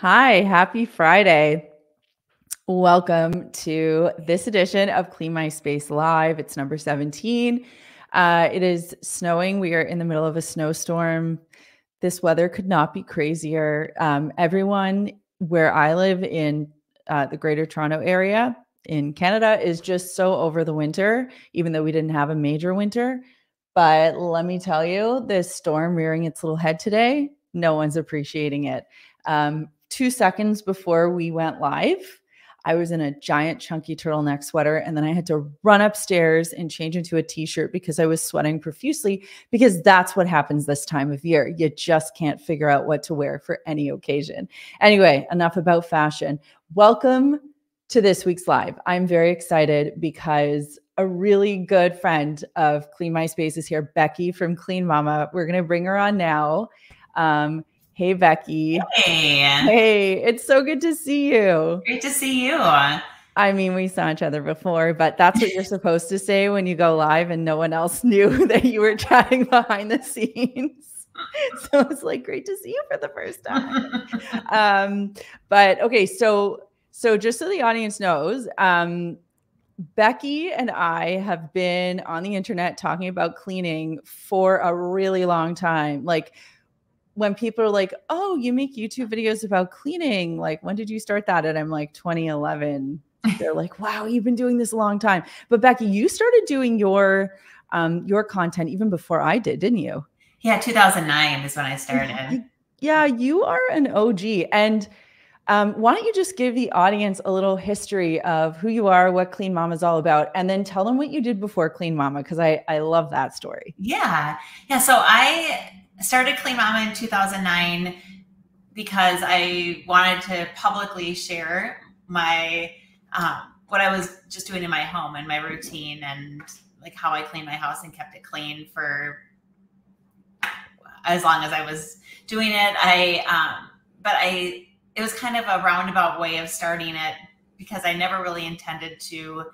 Hi, happy Friday. Welcome to this edition of Clean My Space Live. It's number 17. It is snowing. We are in the middle of a snowstorm. This weather could not be crazier. Everyone where I live in the Greater Toronto Area in Canada is just so over the winter, even though we didn't have a major winter. But let me tell you, this storm rearing its little head today, no one's appreciating it. 2 seconds before we went live, I was in a giant chunky turtleneck sweater, and then I had to run upstairs and change into a t-shirt because I was sweating profusely, because that's what happens this time of year. You just can't figure out what to wear for any occasion. Anyway, enough about fashion. Welcome to this week's live. I'm very excited because a really good friend of Clean My Space is here, Becky from Clean Mama. We're going to bring her on now. Hey, Becky. Hey. Hey, it's so good to see you. Great to see you. I mean, we saw each other before, but that's what you're supposed to say when you go live and no one else knew that you were chatting behind the scenes. So it's like, great to see you for the first time. But okay, so just so the audience knows, Becky and I have been on the internet talking about cleaning for a really long time. Like, when people are like, oh, you make YouTube videos about cleaning. Like, when did you start that? And I'm like, 2011. They're like, wow, you've been doing this a long time. But Becky, you started doing your content even before I did, didn't you? Yeah, 2009 is when I started. Yeah, you are an OG. And why don't you just give the audience a little history of who you are, what Clean Mama is all about, and then tell them what you did before Clean Mama, because I love that story. Yeah. So I started Clean Mama in 2009 because I wanted to publicly share my what I was just doing in my home and my routine, and like how I cleaned my house and kept it clean for as long as I was doing it. It was kind of a roundabout way of starting it because I never really intended to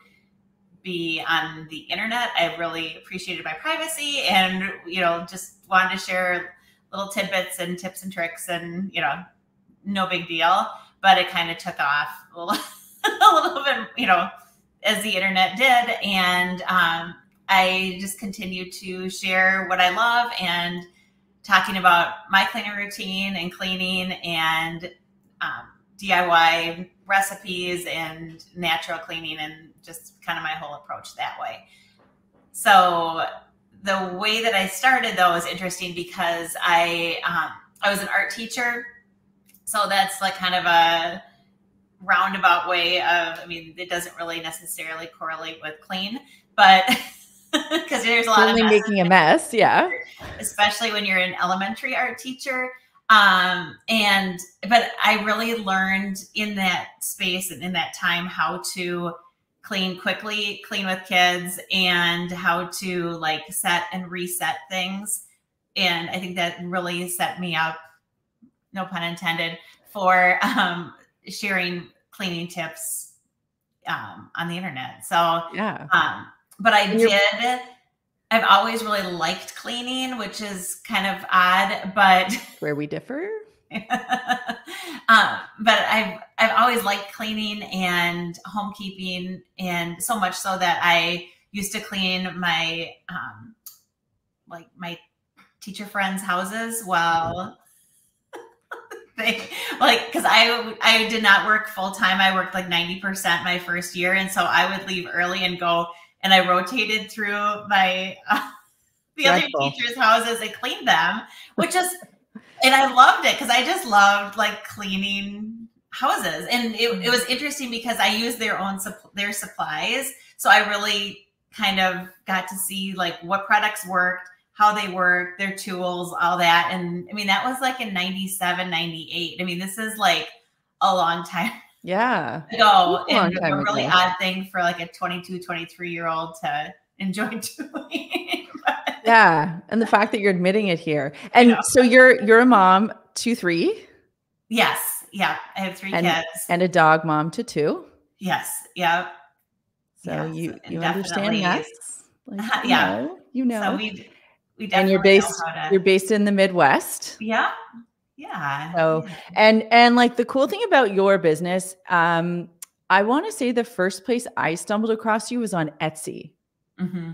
be on the internet. I really appreciated my privacy and, you know, just wanted to share little tidbits and tips and tricks and, you know, no big deal, but it kind of took off a little bit, you know, as the internet did. And I just continued to share what I love and talking about my cleaning routine and cleaning and DIY recipes and natural cleaning and just kind of my whole approach that way. So the way that I started, though, is interesting because I was an art teacher. So that's like kind of a roundabout way of, I mean, it doesn't really necessarily correlate with clean, but because there's a lot of making a mess. Yeah. Especially when you're an elementary art teacher. But I really learned in that space and in that time how to clean quickly, clean with kids, and how to like set and reset things. And I think that really set me up, no pun intended, for sharing cleaning tips on the internet. So, yeah. I've always really liked cleaning, which is kind of odd, but where we differ. But I've always liked cleaning and homekeeping, and so much so that I used to clean my like my teacher friends' houses while they like, because I did not work full time. I worked like 90% my first year, and so I would leave early and go. And I rotated through my the other teachers' houses and cleaned them, which is, and I loved it because I just loved like cleaning houses. And it was interesting because I used their supplies, so I really kind of got to see like what products worked, how they worked, their tools, all that. And I mean, that was like in 97, 98. I mean, this is like a long time. Yeah. So it's a really odd thing for like a 22, 23-year-old to enjoy doing. But yeah. And the fact that you're admitting it here. And you know, so you're a mom to three? Yes. Yeah. I have three kids. And a dog mom to two. Yes. Yeah. So yes, you understand that. Like, yeah. You know. So we definitely you're based in the Midwest. Yeah. Yeah. So, and like the cool thing about your business, I want to say the first place I stumbled across you was on Etsy. Mm-hmm.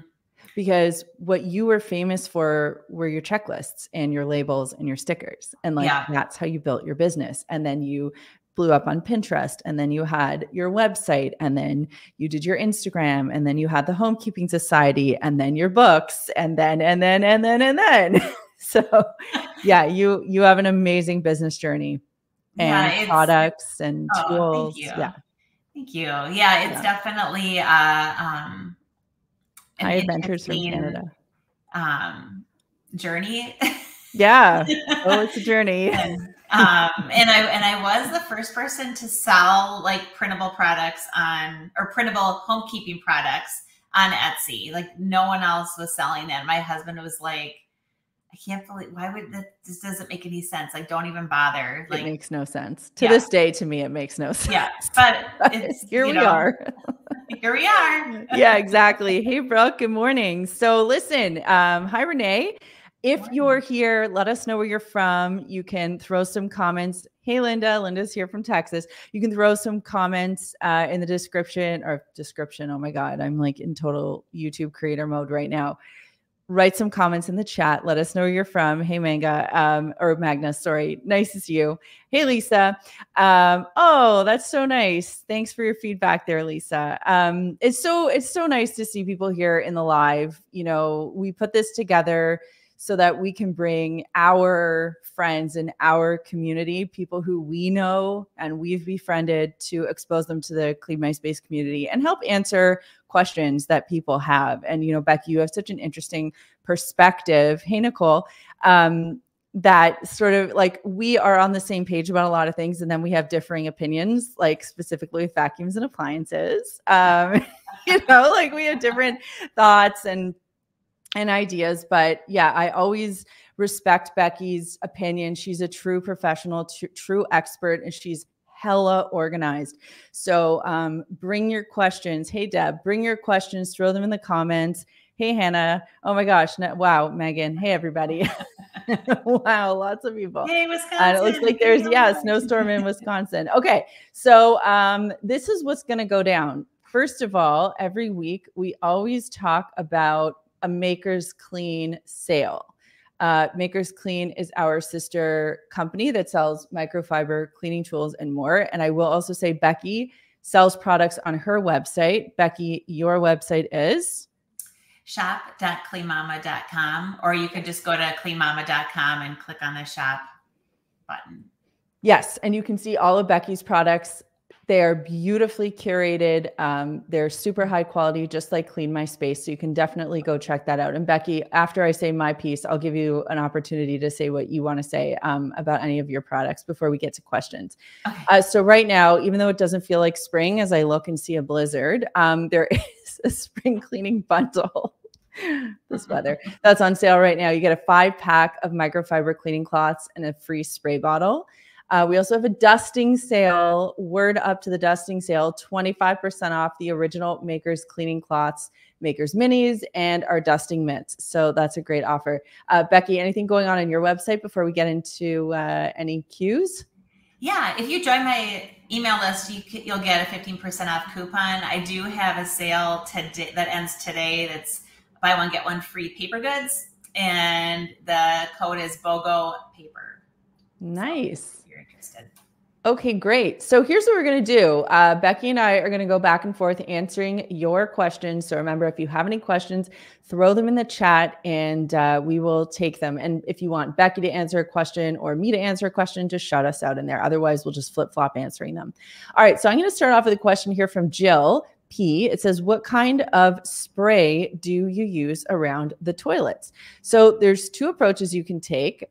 Because what you were famous for were your checklists and your labels and your stickers. And like, yeah, that's how you built your business. And then you blew up on Pinterest, and then you had your website, and then you did your Instagram, and then you had the Homekeeping Society, and then your books, and then. So yeah, you have an amazing business journey and products and tools. Thank you. Yeah. Thank you. Yeah. It's definitely, High Adventures from Canada journey. Yeah. Oh, it's a journey. And I was the first person to sell like printable products on, or printable homekeeping products on Etsy. Like no one else was selling that. My husband was like, I can't believe, why would that, this doesn't make any sense. Like, don't even bother. Like, it makes no sense. To this day, to me, it makes no sense. Yeah, but it's, here we are. Here we are. Yeah, exactly. Hey, Brooke, good morning. So listen, hi, Renee. If you're here, let us know where you're from. You can throw some comments. Hey, Linda. Linda's here from Texas. You can throw some comments in the description or description. Oh my God, I'm like in total YouTube creator mode right now. Write some comments in the chat. Let us know where you're from. Hey, Manga, or Magnus, sorry. Nice to see you. Hey, Lisa. Oh, that's so nice. Thanks for your feedback there, Lisa. It's so nice to see people here in the live. You know, we put this together so that we can bring our friends and our community, people who we know and we've befriended, to expose them to the Clean My Space community and help answer questions that people have. And, you know, Becky, you have such an interesting perspective. Hey, Nicole, that sort of like, we are on the same page about a lot of things, and then we have differing opinions, like specifically with vacuums and appliances. You know, like we have different thoughts and ideas, but yeah, I always respect Becky's opinion. She's a true professional, true expert, and she's hella organized. So bring your questions. Hey, Deb, bring your questions, throw them in the comments. Hey, Hannah. Oh my gosh. No, wow. Megan. Hey, everybody. Wow. Lots of people. Hey, Wisconsin. It looks like there's, yeah, snowstorm in Wisconsin. Okay. So this is what's going to go down. First of all, every week, we always talk about a Maker's Clean sale. Maker's Clean is our sister company that sells microfiber cleaning tools and more. And I will also say Becky sells products on her website. Becky, your website is? shop.cleanmama.com, or you can just go to cleanmama.com and click on the shop button. Yes, and you can see all of Becky's products. They are beautifully curated. They're super high quality, just like Clean My Space. So you can definitely go check that out. And Becky, after I say my piece, I'll give you an opportunity to say what you want to say about any of your products before we get to questions. Okay. So right now, even though it doesn't feel like spring, as I look and see a blizzard, there is a spring cleaning bundle. This weather that's on sale right now. You get a 5-pack of microfiber cleaning cloths and a free spray bottle. We also have a dusting sale. Word up to the dusting sale, 25% off the original Maker's Cleaning Cloths, Maker's Minis, and our dusting mitts. So that's a great offer. Becky, anything going on your website before we get into any cues? Yeah, if you join my email list, you'll get a 15% off coupon. I do have a sale today that ends today. That's buy one, get one free paper goods. And the code is BOGO paper. Nice. Interested. Okay, great. So here's what we're going to do. Becky and I are going to go back and forth answering your questions. So remember, if you have any questions, throw them in the chat and we will take them. And if you want Becky to answer a question or me to answer a question, just shout us out in there. Otherwise, we'll just flip-flop answering them. All right, so I'm going to start off with a question here from Jill P. It says, what kind of spray do you use around the toilets? So there's two approaches you can take.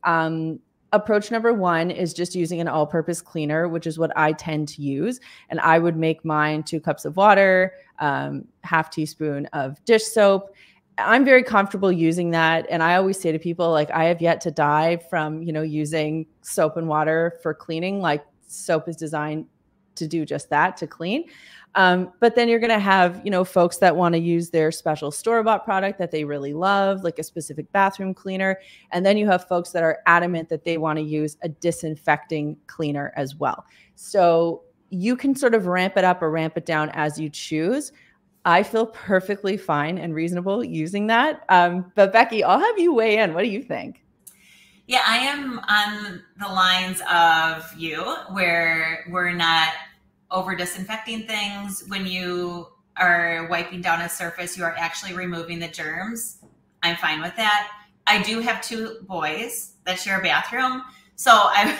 Approach number one is just using an all-purpose cleaner, which is what I tend to use. And I would make mine 2 cups of water, half teaspoon of dish soap. I'm very comfortable using that. And I always say to people, like, I have yet to die from, you know, using soap and water for cleaning. Like, soap is designed to do just that, to clean. But then you're going to have, you know, folks that want to use their special store-bought product that they really love, like a specific bathroom cleaner. And then you have folks that are adamant that they want to use a disinfecting cleaner as well. So you can sort of ramp it up or ramp it down as you choose. I feel perfectly fine and reasonable using that. But Becky, I'll have you weigh in. What do you think? Yeah, I am on the lines of you where we're not over disinfecting things. When you are wiping down a surface, you are actually removing the germs. I'm fine with that. I do have two boys that share a bathroom. So I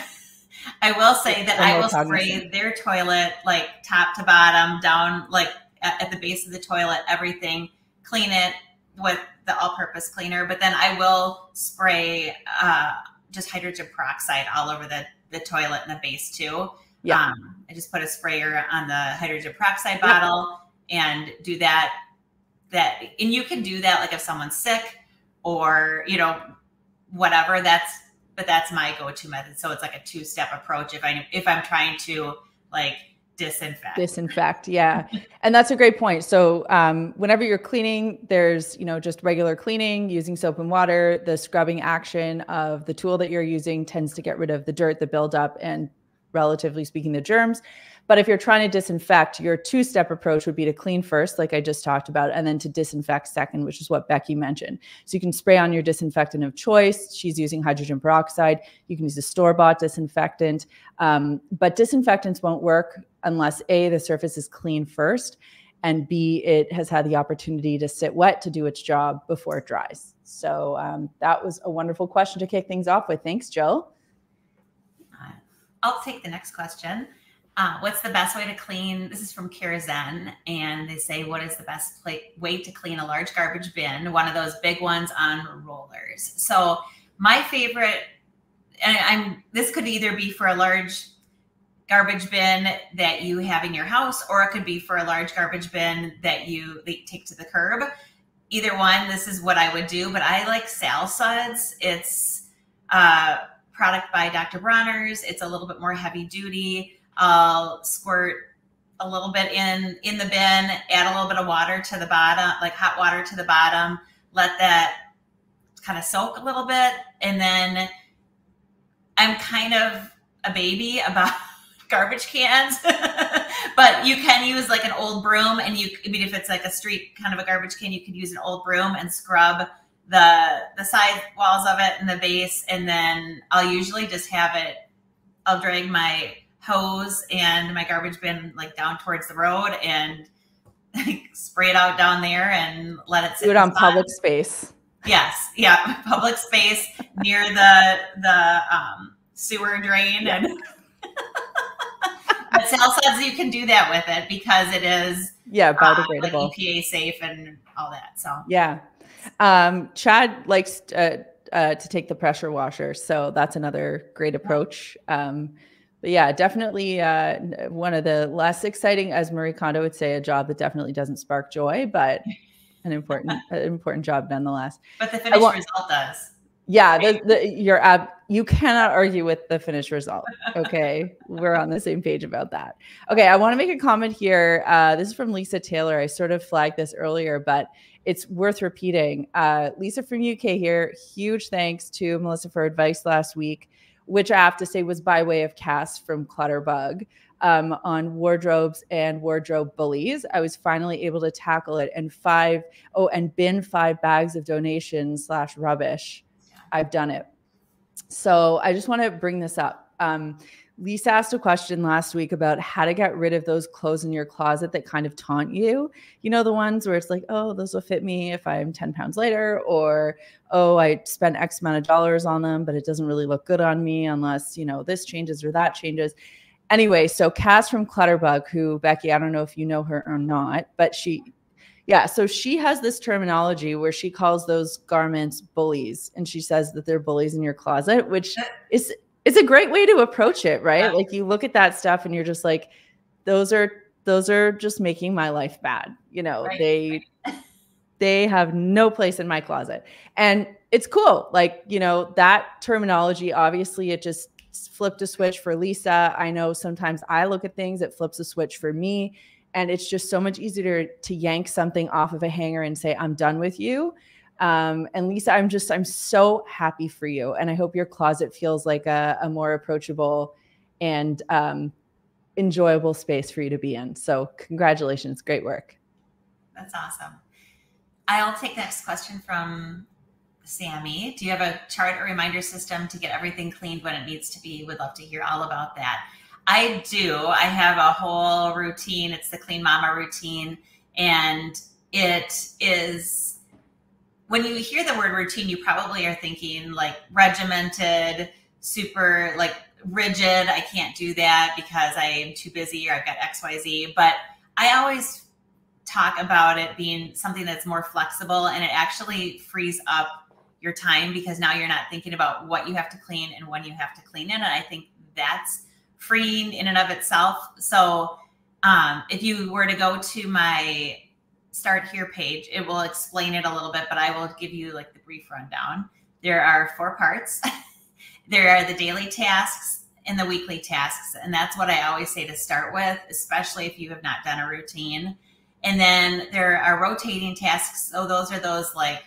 will say that I will spray their toilet, like top to bottom, down like at the base of the toilet, everything, clean it with the all-purpose cleaner. But then I will spray just hydrogen peroxide all over the toilet and the base too. Yeah. I just put a sprayer on the hydrogen peroxide bottle and do that. And you can do that like if someone's sick or, you know, whatever. But that's my go-to method. So it's like a two-step approach if I'm trying to like disinfect. Yeah. And that's a great point. So whenever you're cleaning, there's, you know, just regular cleaning using soap and water. The scrubbing action of the tool that you're using tends to get rid of the dirt, the buildup, and relatively speaking, the germs. But if you're trying to disinfect, your two-step approach would be to clean first, like I just talked about, and then to disinfect second, which is what Becky mentioned. So you can spray on your disinfectant of choice. She's using hydrogen peroxide. You can use a store-bought disinfectant. But disinfectants won't work unless A, the surface is clean first, and B, it has had the opportunity to sit wet to do its job before it dries. So that was a wonderful question to kick things off with. Thanks, Jill. I'll take the next question. What's the best way to clean? This is from Kira Zen, and they say, what is the best way to clean a large garbage bin? One of those big ones on rollers. So my favorite, and this could either be for a large garbage bin that you have in your house, or it could be for a large garbage bin that you take to the curb. Either one, this is what I would do, but I like Sal Suds. It's product by Dr. Bronner's. It's a little bit more heavy duty. I'll squirt a little bit in the bin, add a little bit of water to the bottom, like hot water to the bottom, let that kind of soak a little bit. And then I'm kind of a baby about garbage cans, but you can use like an old broom, and if it's like a street kind of a garbage can, you could use an old broom and scrub the side walls of it and the base. And then I'll usually just have it, I'll drag my hose and my garbage bin like down towards the road and like spray it out down there and let it sit. Do it on public space. Yes. Yeah. Public space near the sewer drain. Yeah. And but Sal Suds, you can do that with it because it is biodegradable, like EPA safe and all that. So yeah. Chad likes to take the pressure washer. So that's another great approach. But yeah, definitely one of the less exciting, as Marie Kondo would say, a job that definitely doesn't spark joy, but an important, important job nonetheless. But the finished result does. Yeah, you cannot argue with the finished result. Okay, we're on the same page about that. Okay, I want to make a comment here. This is from Lisa Taylor. I sort of flagged this earlier, but it's worth repeating. Lisa from UK here, huge thanks to Melissa for advice last week, which I have to say was by way of Cass from Clutterbug on wardrobes and wardrobe bullies. I was finally able to tackle it and bin 5 bags of donations / rubbish. I've done it. So I just want to bring this up. Lisa asked a question last week about how to get rid of those clothes in your closet that kind of taunt you. You know, the ones where it's like, oh, those will fit me if I'm 10 pounds lighter, or, oh, I spent X amount of dollars on them, but it doesn't really look good on me unless, you know, this changes or that changes. Anyway, so Cass from Clutterbug, who, Becky, I don't know if you know her or not, but so she has this terminology where she calls those garments bullies, and she says that they're bullies in your closet, which is, it's a great way to approach it, right? Like you look at that stuff and you're just like, those are just making my life bad. You know, right, they have no place in my closet. And it's cool. Like, you know, that terminology, obviously it just flipped a switch for Lisa. I know sometimes I look at things, it flips a switch for me. And it's just so much easier to yank something off of a hanger and say, I'm done with you. And Lisa, I'm so happy for you. And I hope your closet feels like a more approachable and enjoyable space for you to be in. So congratulations. Great work. That's awesome. I'll take the next question from Sammy. Do you have a chart or reminder system to get everything cleaned when it needs to be? Would love to hear all about that. I do. I have a whole routine. It's the Clean Mama routine. And it is, when you hear the word routine, you probably are thinking like regimented, super like rigid. I can't do that because I am too busy or I've got XYZ. But I always talk about it being something that's more flexible, and it actually frees up your time because now you're not thinking about what you have to clean and when you have to clean it. And I think that's freeing in and of itself. So if you were to go to my Start Here page, it will explain it a little bit, but I will give you like the brief rundown. There are 4 parts. There are the daily tasks and the weekly tasks. And that's what I always say to start with, especially if you have not done a routine. And then there are rotating tasks. So those are those like,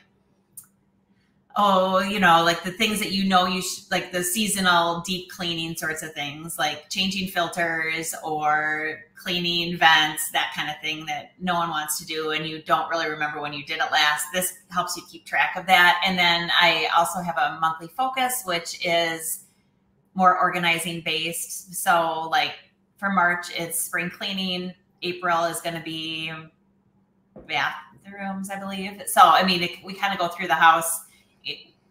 oh, you know, like the things that, you know, you should, like the seasonal deep cleaning sorts of things, like changing filters or cleaning vents, that kind of thing that no one wants to do. And you don't really remember when you did it last. This helps you keep track of that. And then I also have a monthly focus, which is more organizing based. So like for March, it's spring cleaning. April is going to be bathrooms, I believe. So, I mean, we kind of go through the house,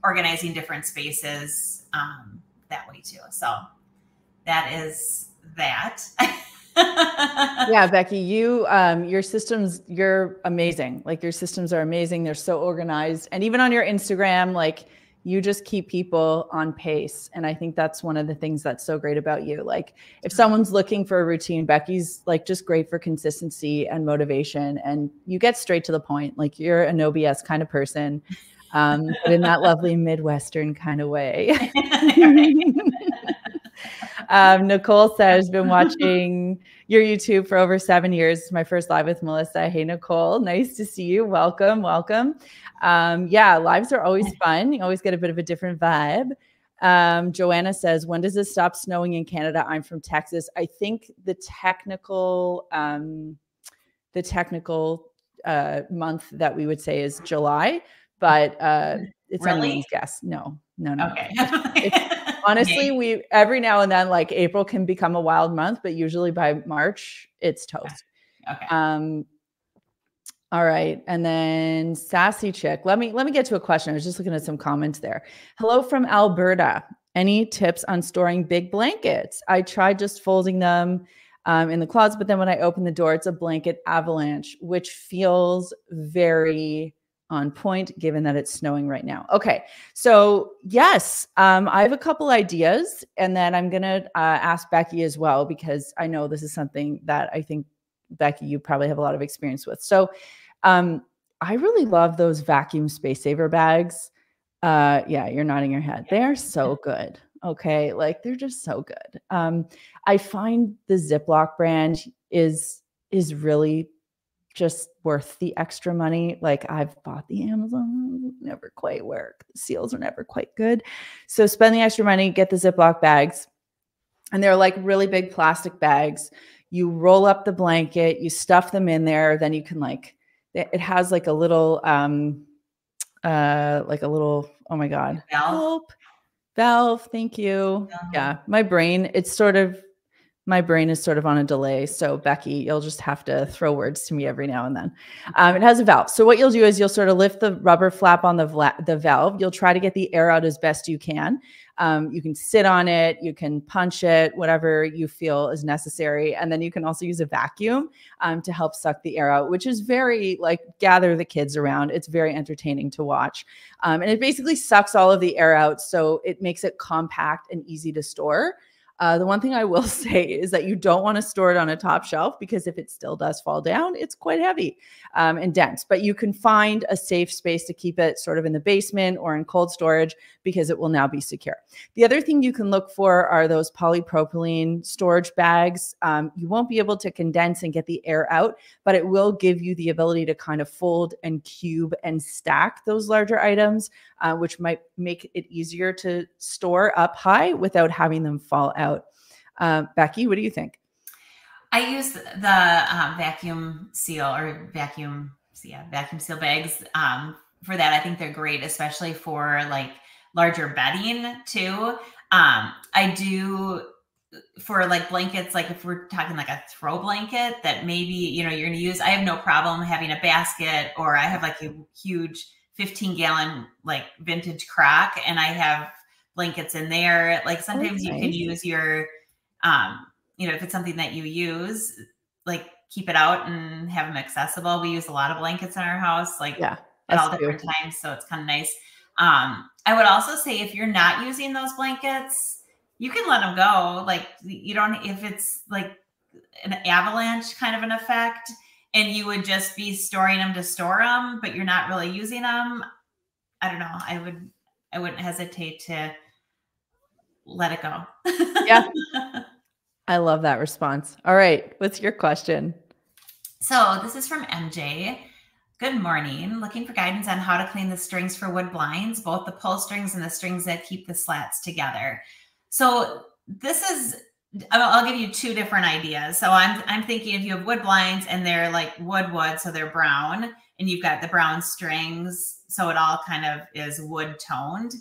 organizing different spaces that way too. So that is that. Yeah, Becky, you, your systems, you're amazing. Like your systems are amazing. They're so organized. And even on your Instagram, like you just keep people on pace. And I think that's one of the things that's so great about you. Like if someone's looking for a routine, Becky's like just great for consistency and motivation. And you get straight to the point. Like you're a no BS kind of person. But in that lovely Midwestern kind of way. Nicole says, been watching your YouTube for over 7 years. My first live with Melissa. Hey, Nicole, nice to see you. Welcome, welcome. Yeah, lives are always fun. You always get a bit of a different vibe. Joanna says, when does it stop snowing in Canada? I'm from Texas. I think the technical month that we would say is July. But it's anyone's guess. No. Okay. It's, honestly, we every now and then, like April can become a wild month, but usually by March, it's toast. Okay. All right. And then Sassy Chick. Let me get to a question. I was just looking at some comments there. Hello from Alberta. Any tips on storing big blankets? I tried just folding them in the closet, but then when I open the door, it's a blanket avalanche, which feels very on point given that it's snowing right now. Okay. So yes, I have a couple ideas, and then I'm going to ask Becky as well, because I know this is something that I think, Becky, you probably have a lot of experience with. So I really love those vacuum space saver bags. Yeah, you're nodding your head. They are so good. Okay. Like they're just so good. I find the Ziploc brand is really just worth the extra money. Like I've bought the Amazon, never quite work. The seals are never quite good. So spend the extra money, get the Ziploc bags. And they're like really big plastic bags. You roll up the blanket, you stuff them in there. Then you can like, it has like a little, oh my God. Valve. Thank you. Yeah. My brain is sort of on a delay. So Becky, you'll just have to throw words to me every now and then. It has a valve. So what you'll do is you'll sort of lift the rubber flap on the valve. You'll try to get the air out as best you can. You can sit on it. You can punch it, whatever you feel is necessary. And then you can also use a vacuum to help suck the air out, which is very like gather the kids around. It's very entertaining to watch. And it basically sucks all of the air out. So it makes it compact and easy to store. The one thing I will say is that you don't want to store it on a top shelf, because if it still does fall down, it's quite heavy and dense. But you can find a safe space to keep it, sort of in the basement or in cold storage, because it will now be secure. The other thing you can look for are those polypropylene storage bags. You won't be able to condense and get the air out, but it will give you the ability to kind of fold and cube and stack those larger items, which might make it easier to store up high without having them fall out. Becky, what do you think? I use the vacuum seal or vacuum seal bags for that. I think they're great, especially for like larger bedding too. I do for like blankets, like if we're talking like a throw blanket that maybe, you know, you're going to use, I have no problem having a basket, or I have like a huge 15-gallon like vintage crock, and I have blankets in there. Like sometimes you can use your, you know, if it's something that you use, like keep it out and have them accessible. We use a lot of blankets in our house, like at all different times. So it's kind of nice. I would also say if you're not using those blankets, you can let them go. Like you don't, if it's like an avalanche kind of an effect and you would just be storing them to store them, but you're not really using them. I don't know. I wouldn't hesitate to let it go. Yeah. I love that response. All right. What's your question? So this is from MJ. Good morning. Looking for guidance on how to clean the strings for wood blinds, both the pull strings and the strings that keep the slats together. So this is, I'll give you two different ideas. So I'm thinking if you have wood blinds and they're like wood, so they're brown, and you've got the brown strings, so it all kind of is wood toned.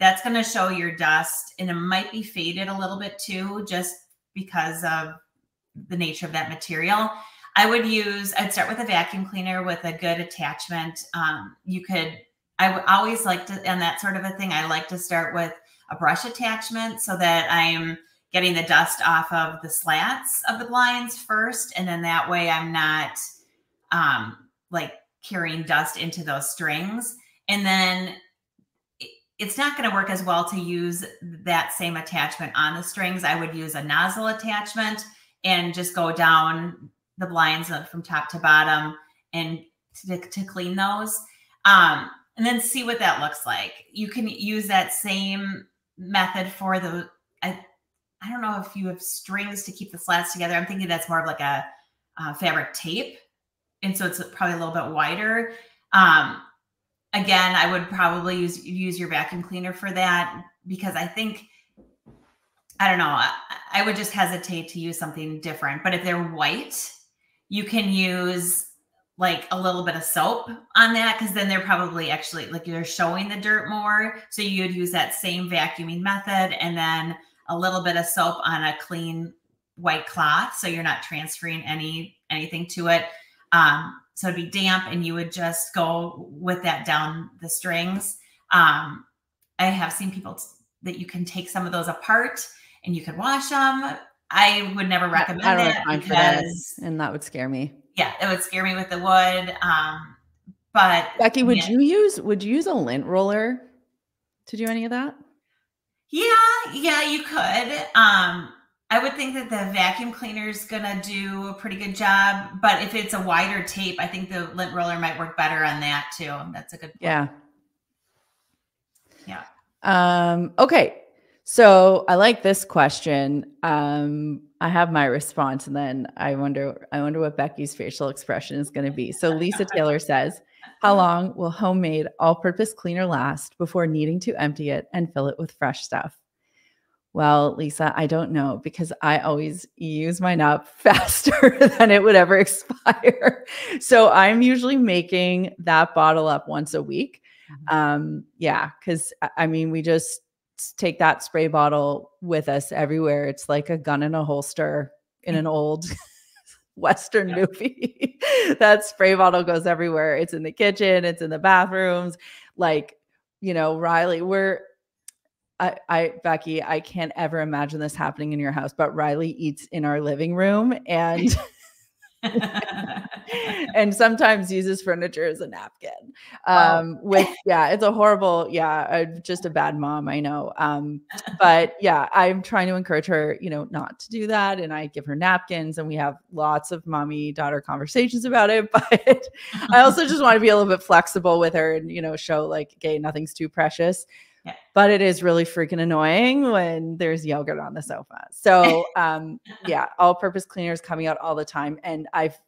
That's going to show your dust, and it might be faded a little bit too, just because of the nature of that material. I'd start with a vacuum cleaner with a good attachment. I would always like to, and that sort of a thing, I like to start with a brush attachment so that I'm getting the dust off of the slats of the blinds first. And then that way I'm not like carrying dust into those strings. And then it's not going to work as well to use that same attachment on the strings. I would use a nozzle attachment and just go down the blinds from top to bottom and to clean those. And then see what that looks like. You can use that same method for the, I don't know if you have strings to keep the slats together. I'm thinking that's more of like a fabric tape. And so it's probably a little bit wider. Again, I would probably use your vacuum cleaner for that, because I think, I don't know, I would just hesitate to use something different. But if they're white, you can use like a little bit of soap on that, because then they're probably actually like you're showing the dirt more. So you'd use that same vacuuming method and then a little bit of soap on a clean white cloth, so you're not transferring anything to it. So it'd be damp, and you would just go with that down the strings. I have seen people that you can take some of those apart and you can wash them. I would never recommend that, because that would scare me. Yeah, it would scare me with the wood. But Becky, would you use a lint roller to do any of that? Yeah, you could. I would think that the vacuum cleaner is going to do a pretty good job, but if it's a wider tape, I think the lint roller might work better on that too. That's a good point. Yeah. Okay. So I like this question. I have my response, and then I wonder what Becky's facial expression is going to be. So Lisa Taylor says, how long will homemade all-purpose cleaner last before needing to empty it and fill it with fresh stuff? Well, Lisa, I don't know, because I always use mine up faster than it would ever expire. So I'm usually making that bottle up once a week. Yeah, because I mean, we just take that spray bottle with us everywhere. It's like a gun in a holster in an old Western movie. That spray bottle goes everywhere. It's in the kitchen. It's in the bathrooms. Like, you know, Riley, Becky, I can't ever imagine this happening in your house, but Riley eats in our living room, and and sometimes uses furniture as a napkin. Wow. It's a horrible, just a bad mom, I know. But yeah, I'm trying to encourage her, not to do that. And I give her napkins and we have lots of mommy daughter conversations about it. But I also just want to be a little bit flexible with her and, show like, okay, nothing's too precious. Yeah. But it is really freaking annoying when there's yogurt on the sofa. So all purpose cleaners coming out all the time. And I've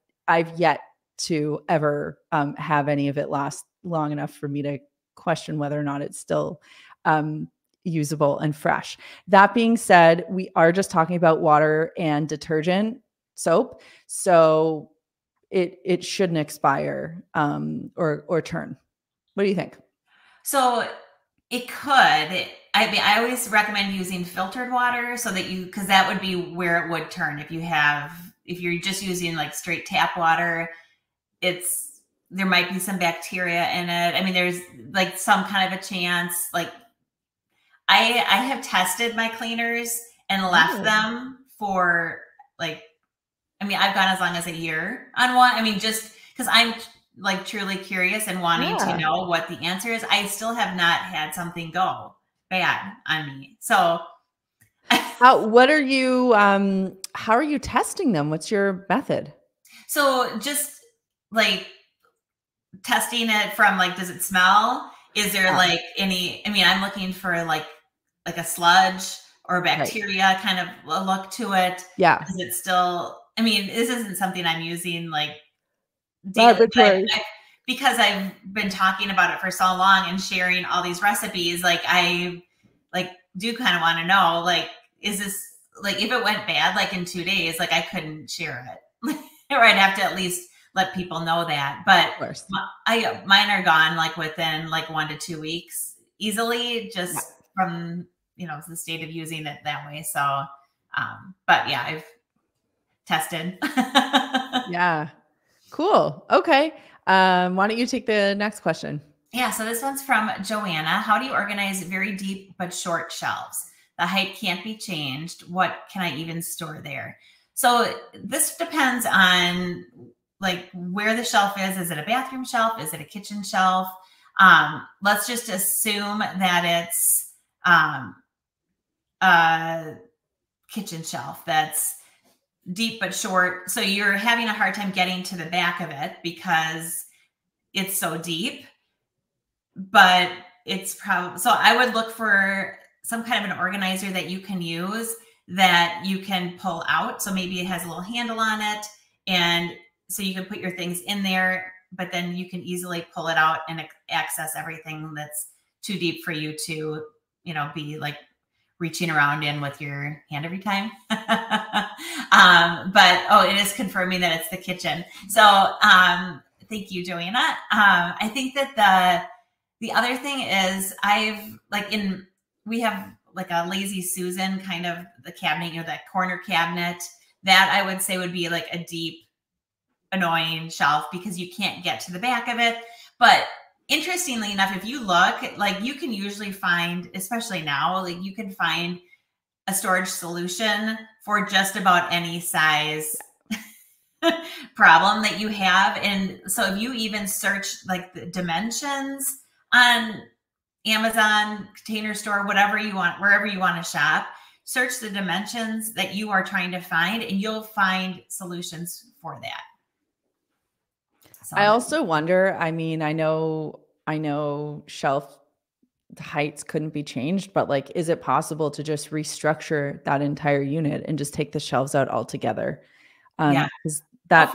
yet to ever have any of it last long enough for me to question whether or not it's still usable and fresh. That being said, we are just talking about water and detergent soap. So it shouldn't expire or turn. What do you think? So it could. I always recommend using filtered water so that because that would be where it would turn. If you're just using like straight tap water, there might be some bacteria in it. I mean, there's like some kind of a chance. Like I have tested my cleaners and left them for I've gone as long as a year on one. I mean, just because I'm like truly curious and wanting to know what the answer is. I still have not had something go bad on me. So how are you testing them? What's your method? So just like testing it from does it smell? Is there I'm looking for like a sludge or bacteria kind of a look to it. Yeah. Is it still, this isn't something I'm using daily, because I've been talking about it for so long and sharing all these recipes, I do kind of want to know, is this, if it went bad, in 2 days, I couldn't share it, or I'd have to at least let people know that. But mine are gone, within 1 to 2 weeks easily, just from, the state of using it that way. So, but yeah, I've tested. Yeah. Cool. Okay. Why don't you take the next question? Yeah. So this one's from Joanna. How do you organize very deep but short shelves? The height can't be changed. What can I even store there? So this depends on where the shelf is. Is it a bathroom shelf? Is it a kitchen shelf? Let's just assume that it's a kitchen shelf that's deep but short. So you're having a hard time getting to the back of it because it's so deep, but it's probably, so I would look for some kind of an organizer that you can use that you can pull out. So maybe it has a little handle on it. And so you can put your things in there, but then you can easily pull it out and access everything that's too deep for you to, be reaching around in with your hand every time. It is confirming that it's the kitchen. So thank you, Joanna. I think that the other thing is we have a Lazy Susan kind of the cabinet, that corner cabinet that I would say would be a deep, annoying shelf because you can't get to the back of it. But interestingly enough, if you look, you can usually find, especially now, you can find a storage solution for just about any size problem that you have. And so if you even search the dimensions on Amazon, Container Store, whatever you want, wherever you want to shop, search the dimensions that you are trying to find and you'll find solutions for that. I also wonder, I know shelf heights couldn't be changed, but is it possible to just restructure that entire unit and just take the shelves out altogether? Because that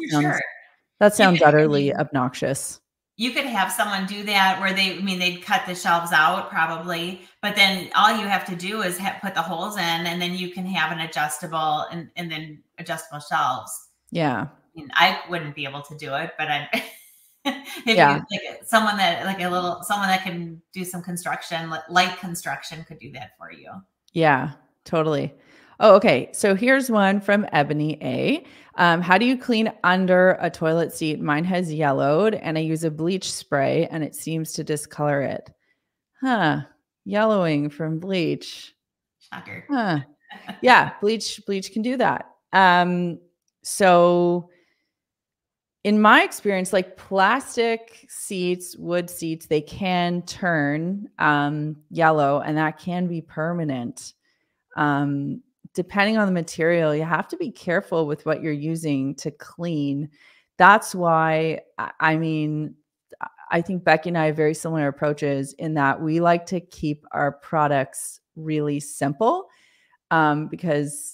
sounds utterly obnoxious. You could have someone do that where they'd cut the shelves out probably, but then all you have to do is put the holes in and then you can have an adjustable and then adjustable shelves. Yeah. I wouldn't be able to do it, but someone that can do some construction, light construction, could do that for you. Yeah, totally. Oh, okay. So here's one from Ebony A. How do you clean under a toilet seat? Mine has yellowed and I use a bleach spray and it seems to discolor it. Huh? Yellowing from bleach. Shocker. Huh? Yeah. Bleach can do that. So in my experience, like plastic seats, wood seats, they can turn yellow, and that can be permanent. Depending on the material, you have to be careful with what you're using to clean. That's why, I mean, I think Becky and I have very similar approaches in that we like to keep our products really simple, because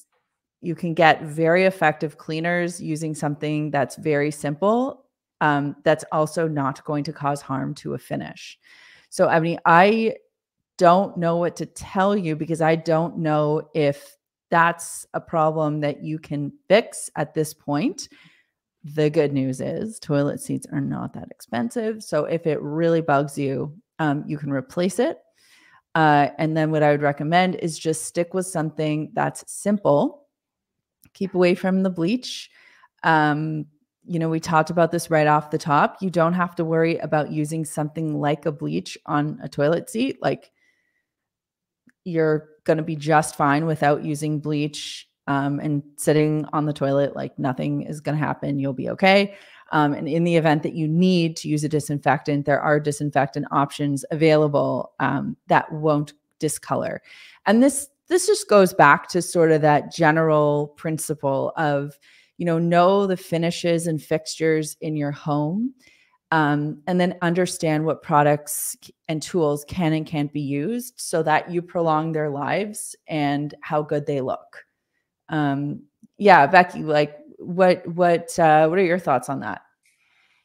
you can get very effective cleaners using something that's very simple, that's also not going to cause harm to a finish. So, I mean, I don't know what to tell you because I don't know if that's a problem that you can fix at this point. The good news is toilet seats are not that expensive. So if it really bugs you, you can replace it. And then what I would recommend is just stick with something that's simple. Keep away from the bleach. You know, we talked about this right off the top. You don't have to worry about using something like a bleach on a toilet seat. Like, you're going to be just fine without using bleach, and sitting on the toilet, like nothing is going to happen. You'll be okay. And in the event that you need to use a disinfectant, there are disinfectant options available, that won't discolor. And this just goes back to sort of that general principle of, you know the finishes and fixtures in your home. And then understand what products and tools can and can't be used so that you prolong their lives and how good they look. Yeah, Becky, like what are your thoughts on that?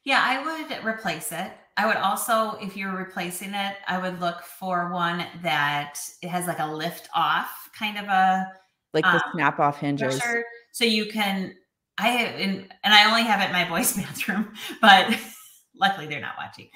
Yeah, I would replace it. I would also, if you're replacing it, I would look for one that it has like a lift off kind of a, like the snap off hinges. Pressure. So you can, and I only have it in my boys' bathroom, but luckily they're not watching.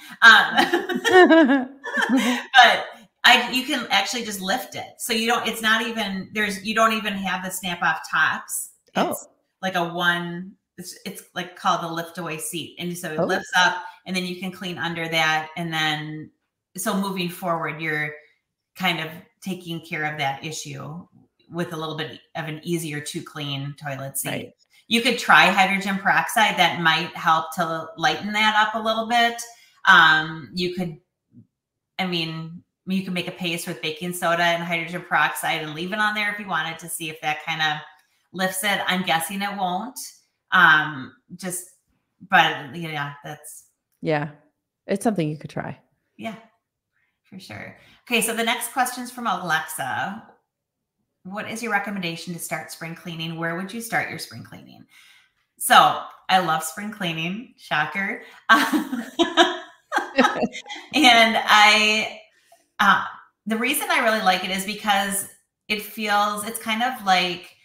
But you can actually just lift it. So you don't, it's not even, you don't even have the snap off tops. It's like a one, it's like called the lift away seat. And so it lifts up and then you can clean under that. And then, so moving forward, you're kind of taking care of that issue with a little bit of an easier to clean toilet seat. Right. You could try hydrogen peroxide. That might help to lighten that up a little bit. You could, I mean, you can make a paste with baking soda and hydrogen peroxide and leave it on there if you wanted to see if that kind of lifts it. I'm guessing it won't. But yeah, yeah, it's something you could try. Yeah, for sure. Okay. So the next question is from Alexa. What is your recommendation to start spring cleaning? Where would you start your spring cleaning? So I love spring cleaning. Shocker. And the reason I really like it is because it feels, it's kind of like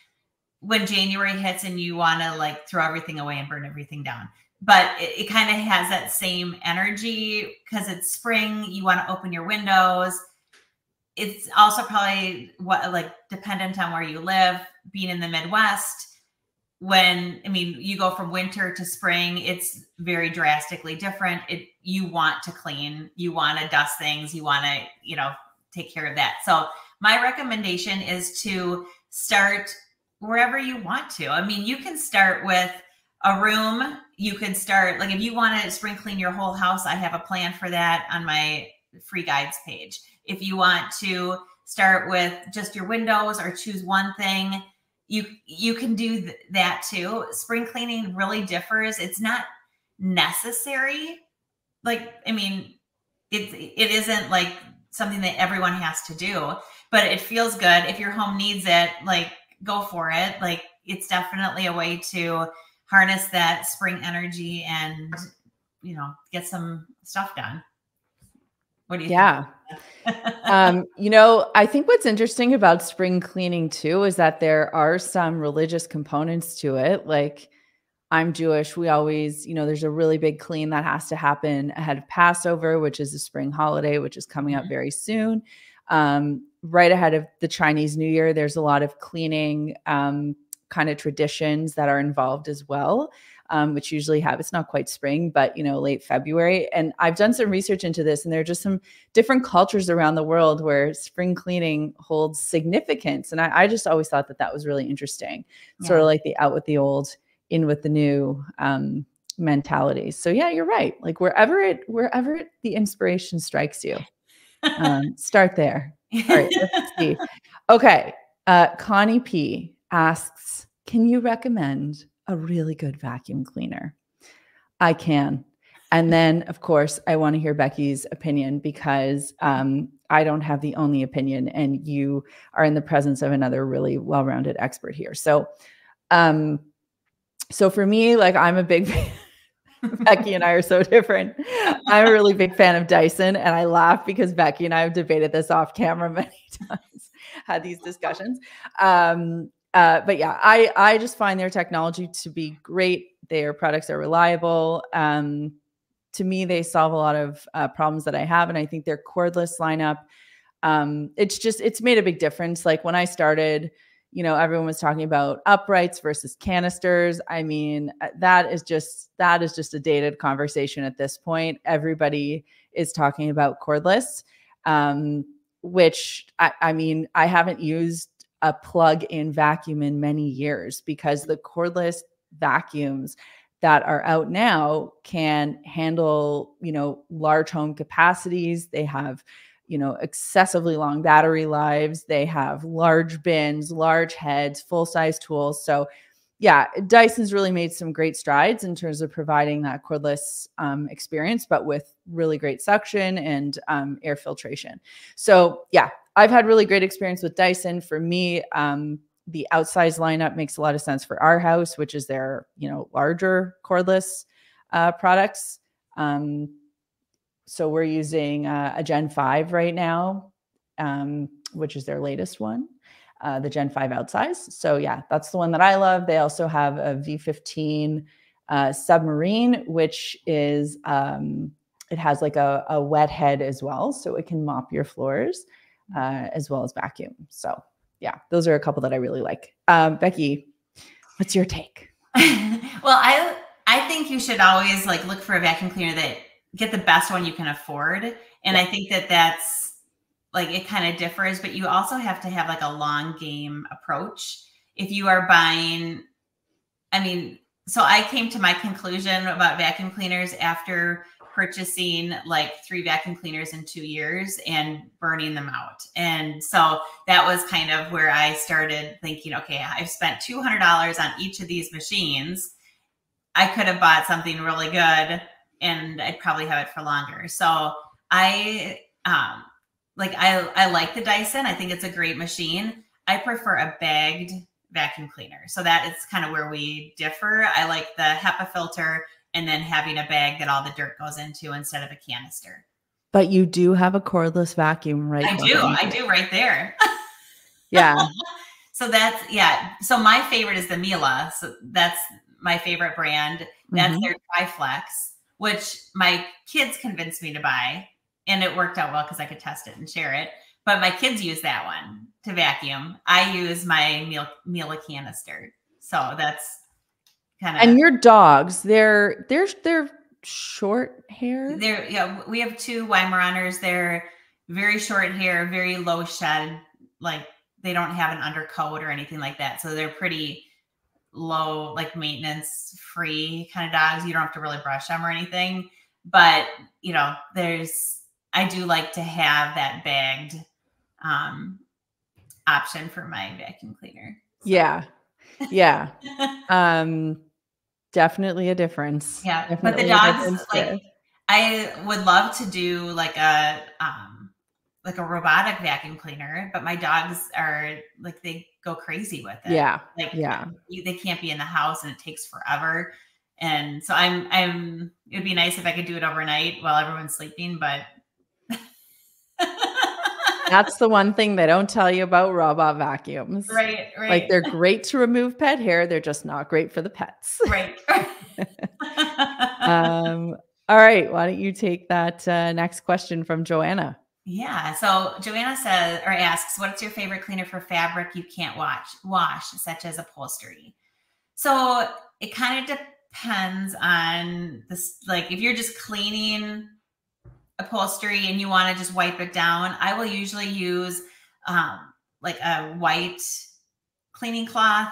when January hits and you want to like throw everything away and burn everything down. But it kind of has that same energy because it's spring. You want to open your windows. It's also probably what, like, dependent on where you live, being in the Midwest, when, I mean, you go from winter to spring, it's very drastically different. You want to clean, you want to dust things, you want to, you know, take care of that. So my recommendation is to start wherever you want to. I mean, you can start with a room. You can start, like, if you want to spring clean your whole house, I have a plan for that on my free guides page. If you want to start with just your windows or choose one thing, you can do that too. Spring cleaning really differs. It's not necessary. Like, I mean, it isn't like something that everyone has to do, but it feels good. If your home needs it, like, go for it. Like, it's definitely a way to harness that spring energy and, you know, get some stuff done. What do you think? You know, I think what's interesting about spring cleaning too is that there are some religious components to it. Like, I'm Jewish. We always, you know, there's a really big clean that has to happen ahead of Passover, which is the spring holiday, which is coming up very soon. Right ahead of the Chinese New Year, there's a lot of cleaning kind of traditions that are involved as well. Which usually have, it's not quite spring, but, you know, late February. And I've done some research into this, and there are just some different cultures around the world where spring cleaning holds significance. And I just always thought that that was really interesting. Yeah. Sort of like the out with the old, in with the new mentality. So yeah, you're right. Like wherever the inspiration strikes you, start there. All right, let's see. Okay. Connie P asks, can you recommend a really good vacuum cleaner? I can. And then of course I want to hear Becky's opinion, because I don't have the only opinion, and you are in the presence of another really well-rounded expert here. So, so for me, like, I'm a big fan. Becky and I are so different. I'm a really big fan of Dyson, and I laugh because Becky and I have debated this off camera many times, had these discussions. But yeah, I just find their technology to be great. Their products are reliable. To me, they solve a lot of problems that I have. And I think their cordless lineup, it's made a big difference. Like when I started, you know, everyone was talking about uprights versus canisters. I mean, that is just a dated conversation at this point. Everybody is talking about cordless, which I mean, I haven't used a plug-in vacuum in many years, because the cordless vacuums that are out now can handle, you know, large home capacities. They have, you know, excessively long battery lives. They have large bins, large heads, full-size tools. So yeah, Dyson's really made some great strides in terms of providing that cordless experience, but with really great suction and air filtration. So yeah, I've had really great experience with Dyson. For me, the outsize lineup makes a lot of sense for our house, which is their, you know, larger cordless products. So we're using a Gen 5 right now, which is their latest one, the Gen 5 outsize. So yeah, that's the one that I love. They also have a V15 submarine, which is, it has like a wet head as well. So it can mop your floors as well as vacuum. So yeah, those are a couple that I really like. Becky, what's your take? Well, I think you should always like look for a vacuum cleaner that get the best one you can afford. And yeah. I think that that's like, it kind of differs, but you also have to have like a long game approach. If you are buying, I mean, so I came to my conclusion about vacuum cleaners after purchasing like 3 vacuum cleaners in 2 years and burning them out. And so that was kind of where I started thinking, okay, I've spent $200 on each of these machines. I could have bought something really good and I'd probably have it for longer. So I like the Dyson. I think it's a great machine. I prefer a bagged vacuum cleaner. So that is kind of where we differ. I like the HEPA filter, and then having a bag that all the dirt goes into instead of a canister. But you do have a cordless vacuum, right? I do right there. Yeah. So that's, yeah. So my favorite is the Miele. So that's my favorite brand. That's their Tri-Flex, which my kids convinced me to buy, and it worked out well because I could test it and share it. But my kids use that one to vacuum. I use my Miele canister. So that's, kinda. And your dogs, they're short hair. Yeah, we have 2 Weimaraners. They're very short hair, very low shed. Like they don't have an undercoat or anything like that. So they're pretty low, like maintenance free kind of dogs. You don't have to really brush them or anything, but you know, I do like to have that bagged, option for my vacuum cleaner. So. Yeah. Yeah. Definitely a difference. Yeah. Definitely. But the dogs, like, I would love to do like a robotic vacuum cleaner, but my dogs are like, they go crazy with it. Yeah. Like, yeah, they can't be in the house and it takes forever. And so it would be nice if I could do it overnight while everyone's sleeping, but that's the one thing they don't tell you about robot vacuums. Right, right. Like they're great to remove pet hair. They're just not great for the pets. Right. All right. Why don't you take that next question from Joanna? Yeah. So Joanna says, or asks, what's your favorite cleaner for fabric you can't wash, such as upholstery? So it kind of depends on this. Like if you're just cleaning upholstery and you want to just wipe it down, I will usually use like a white cleaning cloth,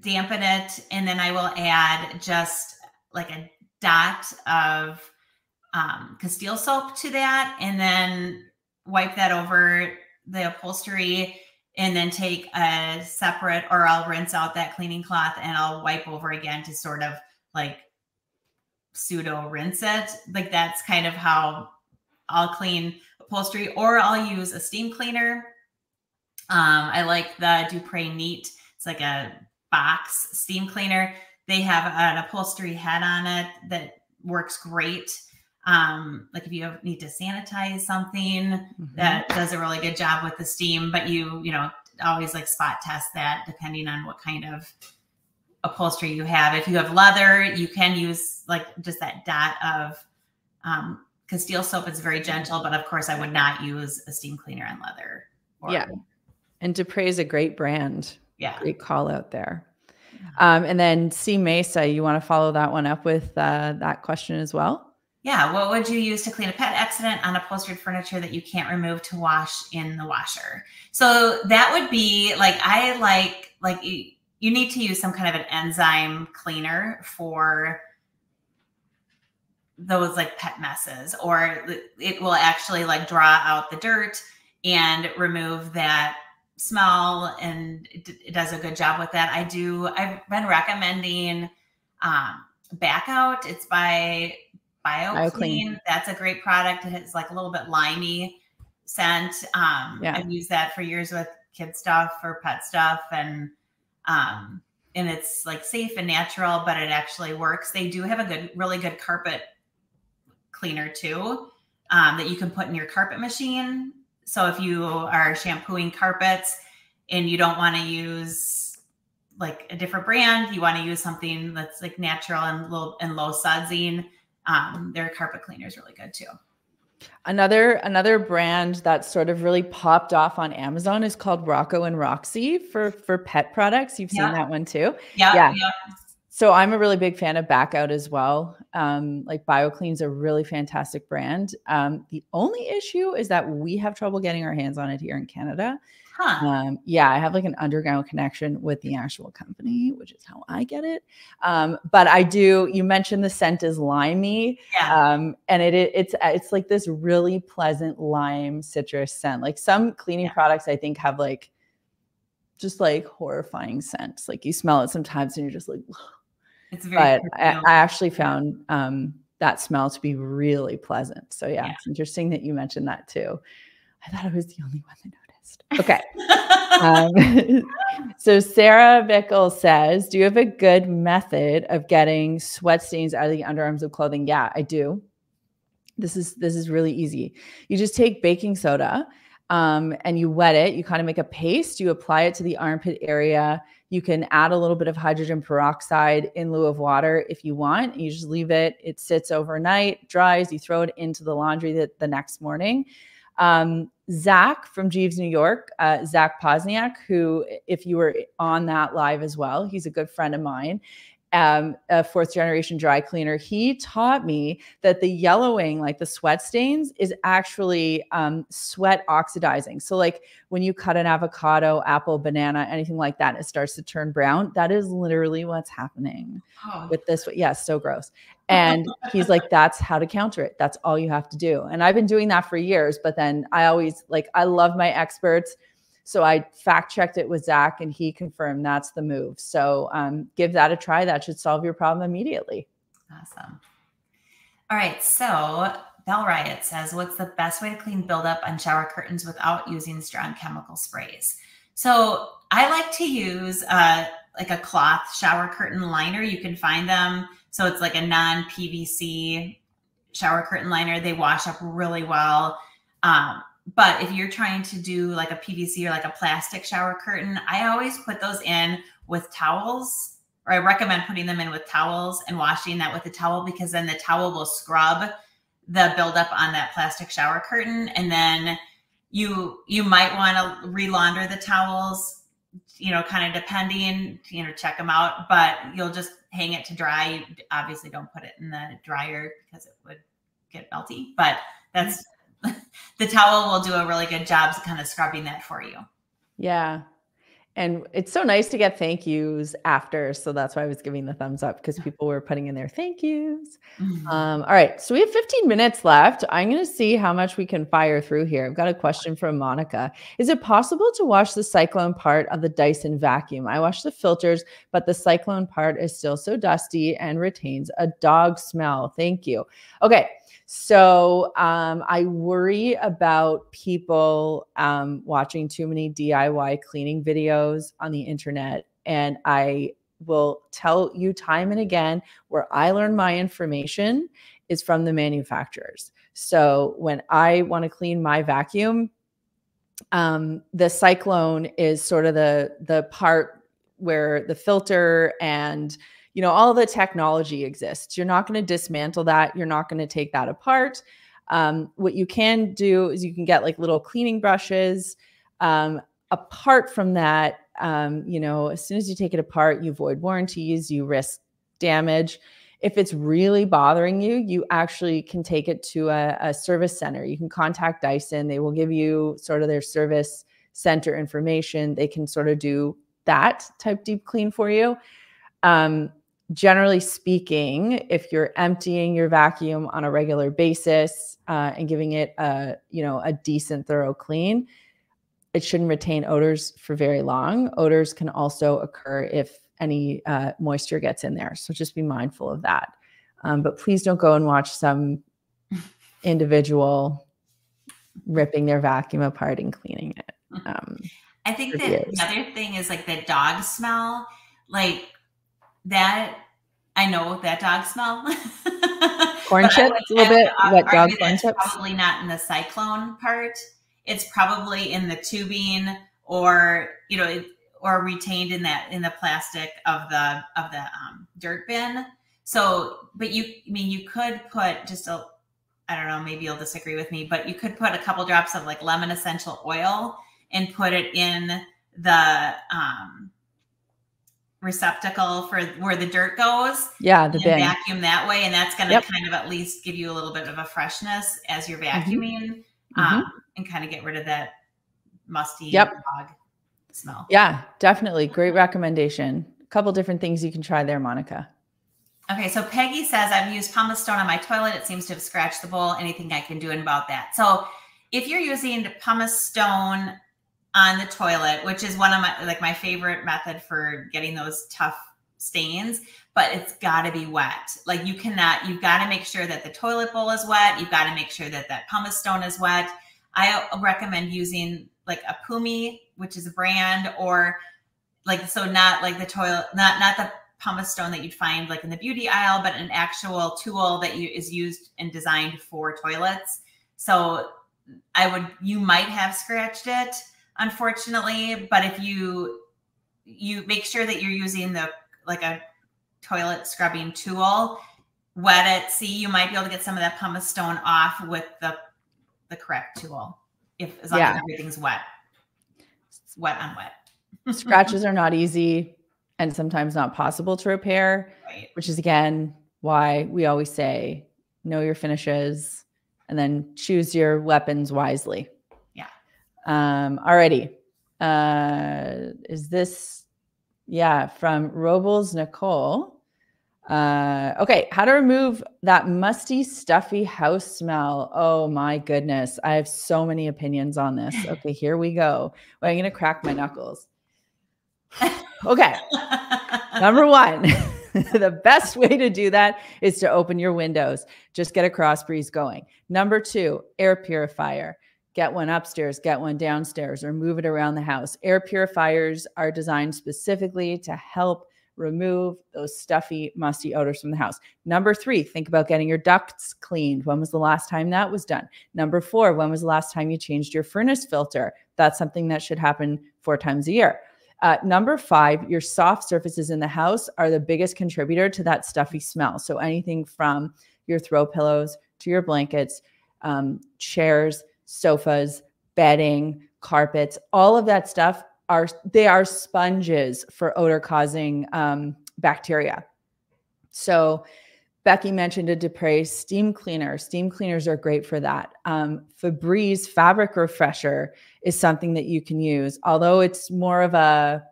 dampen it, and then I will add just like a dot of Castile soap to that, and then wipe that over the upholstery, and then take a separate, or I'll rinse out that cleaning cloth and I'll wipe over again to sort of like pseudo rinse it. Like that's kind of how I'll clean upholstery, or I'll use a steam cleaner. I like the Dupray Neat. It's like a box steam cleaner. They have an upholstery head on it that works great. Like if you need to sanitize something, that does a really good job with the steam, but you know, always like spot test that depending on what kind of upholstery you have. If you have leather, you can use like just that dot of, Castile soap. It's very gentle, but of course I would not use a steam cleaner on leather. Yeah. And Dupray is a great brand. Yeah. Great call out there. And then C. Mesa, you want to follow that one up with, that question as well? Yeah. What would you use to clean a pet accident on upholstered furniture that you can't remove to wash in the washer? So that would be like, I like you need to use some kind of an enzyme cleaner for those like pet messes, or it will actually like draw out the dirt and remove that smell. And it does a good job with that. I've been recommending, Backout. It's by BioClean. That's a great product. It's like a little bit limey scent. Yeah. I've used that for years with kid stuff or pet stuff, and it's like safe and natural, but it actually works. They do have a really good carpet cleaner too, that you can put in your carpet machine. So if you are shampooing carpets and you don't want to use like a different brand, you want to use something that's like natural and low sudsing. Their carpet cleaner is really good too. Another brand that sort of really popped off on Amazon is called Rocco and Roxie for pet products. You've seen that one too. Yeah. So I'm a really big fan of Backout as well. Like BioClean's a really fantastic brand. The only issue is that we have trouble getting our hands on it here in Canada. Yeah, I have like an underground connection with the actual company, which is how I get it. But I do, you mentioned the scent is limey. And it's like this really pleasant lime citrus scent. Like some cleaning products I think have like, just like horrifying scents. Like you smell it sometimes and you're just like, whoa. It's very, but I actually found, that smell to be really pleasant. So yeah, it's interesting that you mentioned that too. I thought I was the only one that noticed. Okay. So Sarah Bickle says, do you have a good method of getting sweat stains out of the underarms of clothing? Yeah, I do. This is really easy. You just take baking soda and you wet it. You kind of make a paste. You apply it to the armpit area. You can add a little bit of hydrogen peroxide in lieu of water if you want. You just leave it. It sits overnight, dries. You throw it into the laundry the next morning. Zach from Jeeves, New York, Zach Pozniak, who, if you were on that live as well, he's a good friend of mine, a fourth generation dry cleaner. He taught me that the yellowing, like the sweat stains, is actually sweat oxidizing. So like when you cut an avocado, apple, banana, anything like that, it starts to turn brown. That is literally what's happening with this. Yeah, so gross. And he's like, that's how to counter it. That's all you have to do. And I've been doing that for years, but then I always like, I love my experts. So I fact checked it with Zach and he confirmed that's the move. So give that a try. That should solve your problem immediately. Awesome. All right. So Bell Riot says, what's the best way to clean buildup on shower curtains without using strong chemical sprays? So I like to use like a cloth shower curtain liner. You can find them. So it's like a non-PVC shower curtain liner. They wash up really well. But if you're trying to do like a PVC or like a plastic shower curtain, I always put those in with towels, or I recommend putting them in with towels and washing that with a towel, because then the towel will scrub the buildup on that plastic shower curtain. And then you might want to re-launder the towels, you know, kind of depending, you know, check them out, but you'll just hang it to dry. You obviously don't put it in the dryer because it would get melty, but that's, the towel will do a really good job kind of scrubbing that for you. Yeah. And it's so nice to get thank yous after. So that's why I was giving the thumbs up, because people were putting in their thank yous. All right. So we have 15 minutes left. I'm going to see how much we can fire through here. I've got a question from Monica. Is it possible to wash the cyclone part of the Dyson vacuum? I wash the filters, but the cyclone part is still so dusty and retains a dog smell. Thank you. Okay. So I worry about people watching too many DIY cleaning videos on the internet. And I will tell you time and again, where I learn my information is from the manufacturers. So when I want to clean my vacuum, the cyclone is sort of the part where the filter and you know, all the technology exists. You're not going to dismantle that. You're not going to take that apart. What you can do is you can get like little cleaning brushes. Apart from that, you know, as soon as you take it apart, you void warranties, you risk damage. If it's really bothering you, you actually can take it to a service center. You can contact Dyson. They will give you sort of their service center information. They can sort of do that type deep clean for you. Generally speaking, if you're emptying your vacuum on a regular basis and giving it a, you know, a decent thorough clean, it shouldn't retain odors for very long. Odors can also occur if any moisture gets in there. So just be mindful of that. But please don't go and watch some individual ripping their vacuum apart and cleaning it. I think that the other thing is like the dog smell, like that, I know that dog smell. Corn chips, a little bit. What dog corn chips? Probably not in the cyclone part. It's probably in the tubing, or you know, or retained in that in the plastic of the dirt bin. So, but you, I mean, you could put just a, I don't know, maybe you'll disagree with me, but you could put a couple drops of like lemon essential oil and put it in the receptacle for where the dirt goes. Yeah, the bin. Vacuum that way, and that's going to kind of at least give you a little bit of a freshness as you're vacuuming, and kind of get rid of that musty dog smell. Yeah, definitely. Great recommendation. A couple different things you can try there, Monica. Okay, so Peggy says, I've used pumice stone on my toilet. It seems to have scratched the bowl. Anything I can do about that? So if you're using pumice stone on the toilet, which is one of my, like my favorite method for getting those tough stains, but it's gotta be wet. Like you cannot, you've got to make sure that the toilet bowl is wet. You've got to make sure that that pumice stone is wet. I recommend using like a Pumi, which is a brand, or like, so not like the toilet, not the pumice stone that you'd find like in the beauty aisle, but an actual tool that is used and designed for toilets. So I would, you might have scratched it, unfortunately, but if you make sure that you're using the like a toilet scrubbing tool, wet it, see, you might be able to get some of that pumice stone off with the correct tool, if as long as everything's wet. It's wet on wet. Scratches are not easy and sometimes not possible to repair, which is again why we always say know your finishes and then choose your weapons wisely. Alrighty. Is this, from Robles Nicole. Okay. How to remove that musty, stuffy house smell. Oh my goodness. I have so many opinions on this. Okay. Here we go. Well, I'm going to crack my knuckles. Okay. Number one, the best way to do that is to open your windows. Just get a cross breeze going. Number two, air purifier. Get one upstairs, get one downstairs, or move it around the house. Air purifiers are designed specifically to help remove those stuffy, musty odors from the house. Number three, think about getting your ducts cleaned. When was the last time that was done? Number four, when was the last time you changed your furnace filter? That's something that should happen 4 times a year. Number five, your soft surfaces in the house are the biggest contributor to that stuffy smell. So anything from your throw pillows to your blankets, chairs, sofas, bedding, carpets, all of that stuff are, they are sponges for odor causing bacteria. So Becky mentioned a Dupray steam cleaner. Steam cleaners are great for that. Febreze fabric refresher is something that you can use, although it's more of a,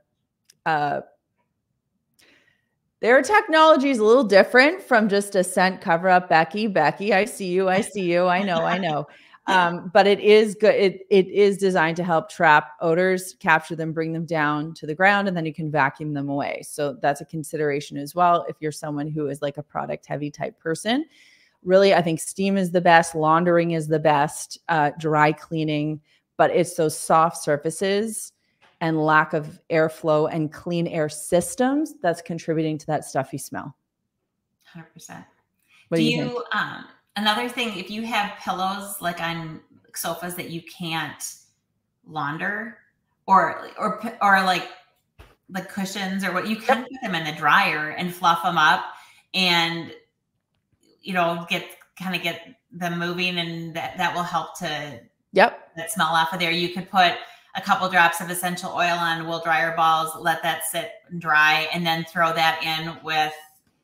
their technology is a little different from just a scent cover up. Becky, I see you. I see you. I know. But it is good. It is designed to help trap odors, capture them, bring them down to the ground, and then you can vacuum them away. So that's a consideration as well. If you're someone who is like a product heavy type person, really, I think steam is the best. Laundering is the best, dry cleaning, but it's those soft surfaces and lack of airflow and clean air systems that's contributing to that stuffy smell. 100%. What do you think? Another thing, if you have pillows like on sofas that you can't launder, or like the cushions or what, you can put them in the dryer and fluff them up and, you know, kind of get them moving, and that will help to get that smell off of there. You could put a couple drops of essential oil on wool dryer balls, let that sit dry, and then throw that in with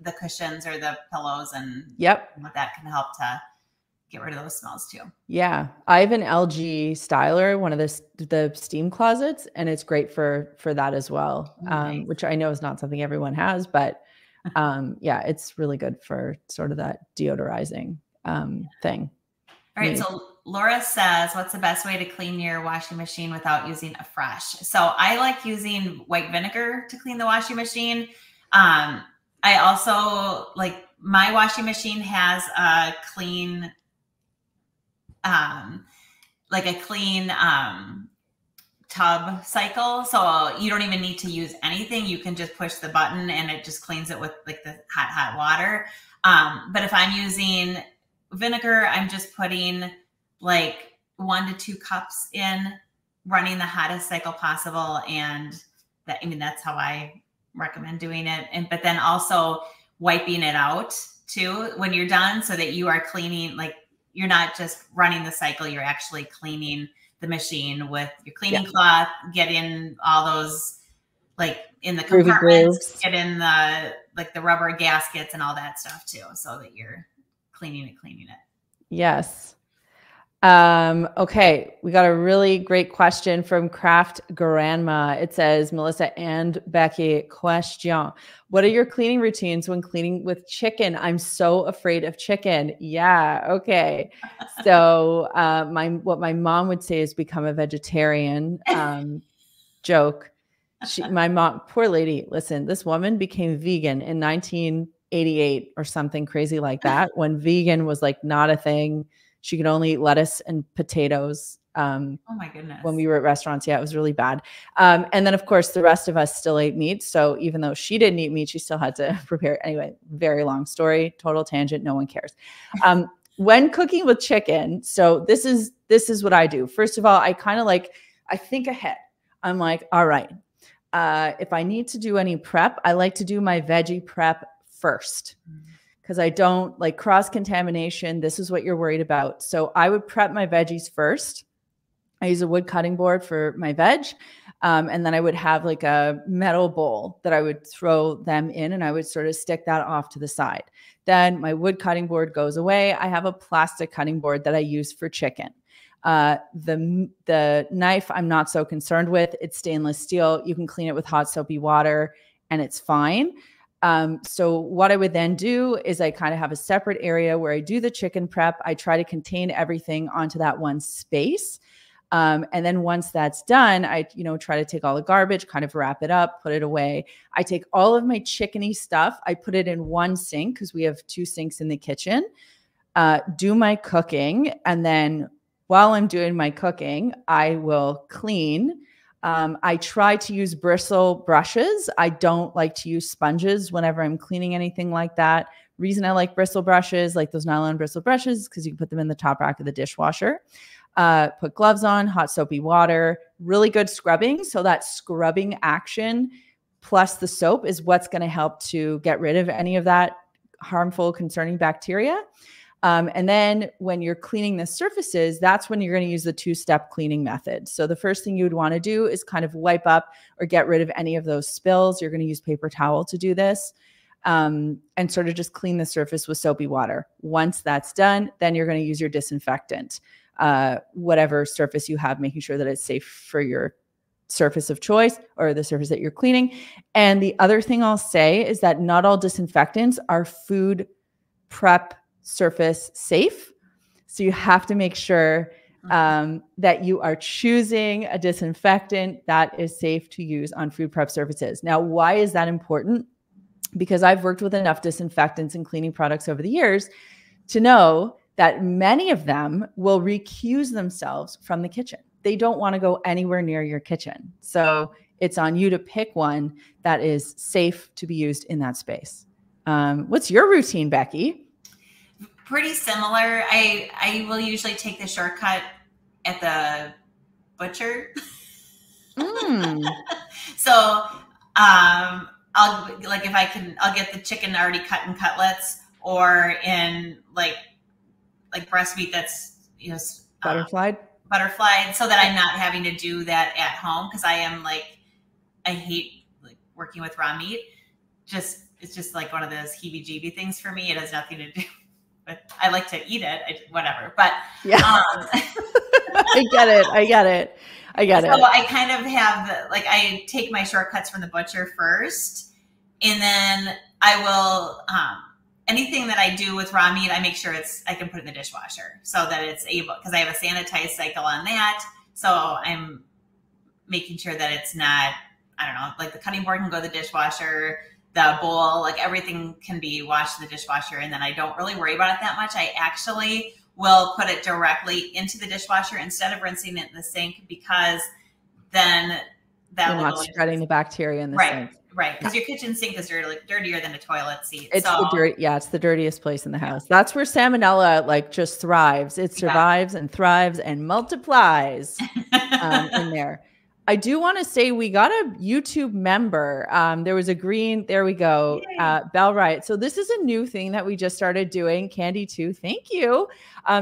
the cushions or the pillows, and that can help to get rid of those smells too. Yeah. I have an LG Styler, one of the steam closets, and it's great for that as well. Nice. Which I know is not something everyone has, but, yeah, it's really good for sort of that deodorizing, thing. All right. Maybe. So Laura says, what's the best way to clean your washing machine without using a fresh? So I like using white vinegar to clean the washing machine. I also like, my washing machine has a clean, tub cycle. So you don't even need to use anything. You can just push the button and it just cleans it with like the hot water. But if I'm using vinegar, I'm just putting like 1 to 2 cups in, running the hottest cycle possible. And that, I mean, that's how I recommend doing it. And, but then also wiping it out too when you're done, so that you are cleaning, like you're not just running the cycle, you're actually cleaning the machine with your cleaning cloth, get in all those, like in the compartments, get in the, like the rubber gaskets and all that stuff too, so that you're cleaning it. Yes. Okay. We got a really great question from Craft Grandma. It says, Melissa and Becky, question: what are your cleaning routines when cleaning with chicken? I'm so afraid of chicken. Yeah. Okay. So, what my mom would say is become a vegetarian, joke. My mom, poor lady, listen, this woman became vegan in 1988 or something crazy like that, when vegan was like not a thing. She could only eat lettuce and potatoes. Oh my goodness. When we were at restaurants. Yeah, it was really bad. And then of course the rest of us still ate meat. So even though she didn't eat meat, she still had to prepare. Anyway, very long story, total tangent. No one cares. When cooking with chicken. So this is what I do. First of all, I think ahead. I'm like, all right, if I need to do any prep, I like to do my veggie prep first. Because I don't like cross-contamination. This is what you're worried about. So I would prep my veggies first. I use a wood cutting board for my veg. And then I would have like a metal bowl that I would throw them in, and I would sort of stick that off to the side. Then my wood cutting board goes away. I have a plastic cutting board that I use for chicken. The knife I'm not so concerned with. It's stainless steel. You can clean it with hot soapy water and it's fine. So what I would then do is I kind of have a separate area where I do the chicken prep. I try to contain everything onto that one space. And then once that's done, I, try to take all the garbage, kind of wrap it up, put it away. I take all of my chickeny stuff. I put it in one sink, 'cause we have 2 sinks in the kitchen, do my cooking. And then while I'm doing my cooking, I will clean. I try to use bristle brushes. I don't like to use sponges whenever I'm cleaning anything like that. Reason I like bristle brushes, like those nylon bristle brushes, because you can put them in the top rack of the dishwasher. Put gloves on, hot soapy water, really good scrubbing. So that scrubbing action plus the soap is what's going to help to get rid of any of that harmful, concerning bacteria. And then when you're cleaning the surfaces, that's when you're going to use the 2-step cleaning method. So the first thing you would want to do is kind of wipe up or get rid of any of those spills. You're going to use paper towel to do this. and sort of just clean the surface with soapy water. Once that's done, then you're going to use your disinfectant, whatever surface you have, making sure that it's safe for your surface of choice or the surface that you're cleaning. And the other thing I'll say is that not all disinfectants are food prep surface safe. So you have to make sure that you are choosing a disinfectant that is safe to use on food prep surfaces. Now, why is that important? Because I've worked with enough disinfectants and cleaning products over the years to know that many of them will recuse themselves from the kitchen. They don't want to go anywhere near your kitchen. So it's on you to pick one that is safe to be used in that space. What's your routine, Becky? Pretty similar. I will usually take the shortcut at the butcher. So I'll, like, if I can, I'll get the chicken already cut in cutlets or in like breast meat that's, you know, butterflied, so that I'm not having to do that at home, because I am I hate working with raw meat. It's just like one of those heebie-jeebie things for me. It has nothing to do. But I like to eat it, whatever. But yeah, I get it. So I kind of have I take my shortcuts from the butcher first, and then I will anything that I do with raw meat, I make sure I can put it in the dishwasher so that it's able, because I have a sanitized cycle on that. So I'm making sure that it's not, the cutting board can go to the dishwasher. The bowl, everything can be washed in the dishwasher. And then I don't really worry about it that much. I actually will put it directly into the dishwasher instead of rinsing it in the sink, because then that will not spreading the bacteria in the sink. Right. Because your kitchen sink is dirtier than a toilet seat. It's the dirtiest place in the house. That's where salmonella just thrives. It survives and thrives and multiplies in there. I do want to say we got a YouTube member. There was a green, there we go, Bell Riot. So this is a new thing that we just started doing. Candy too, thank you.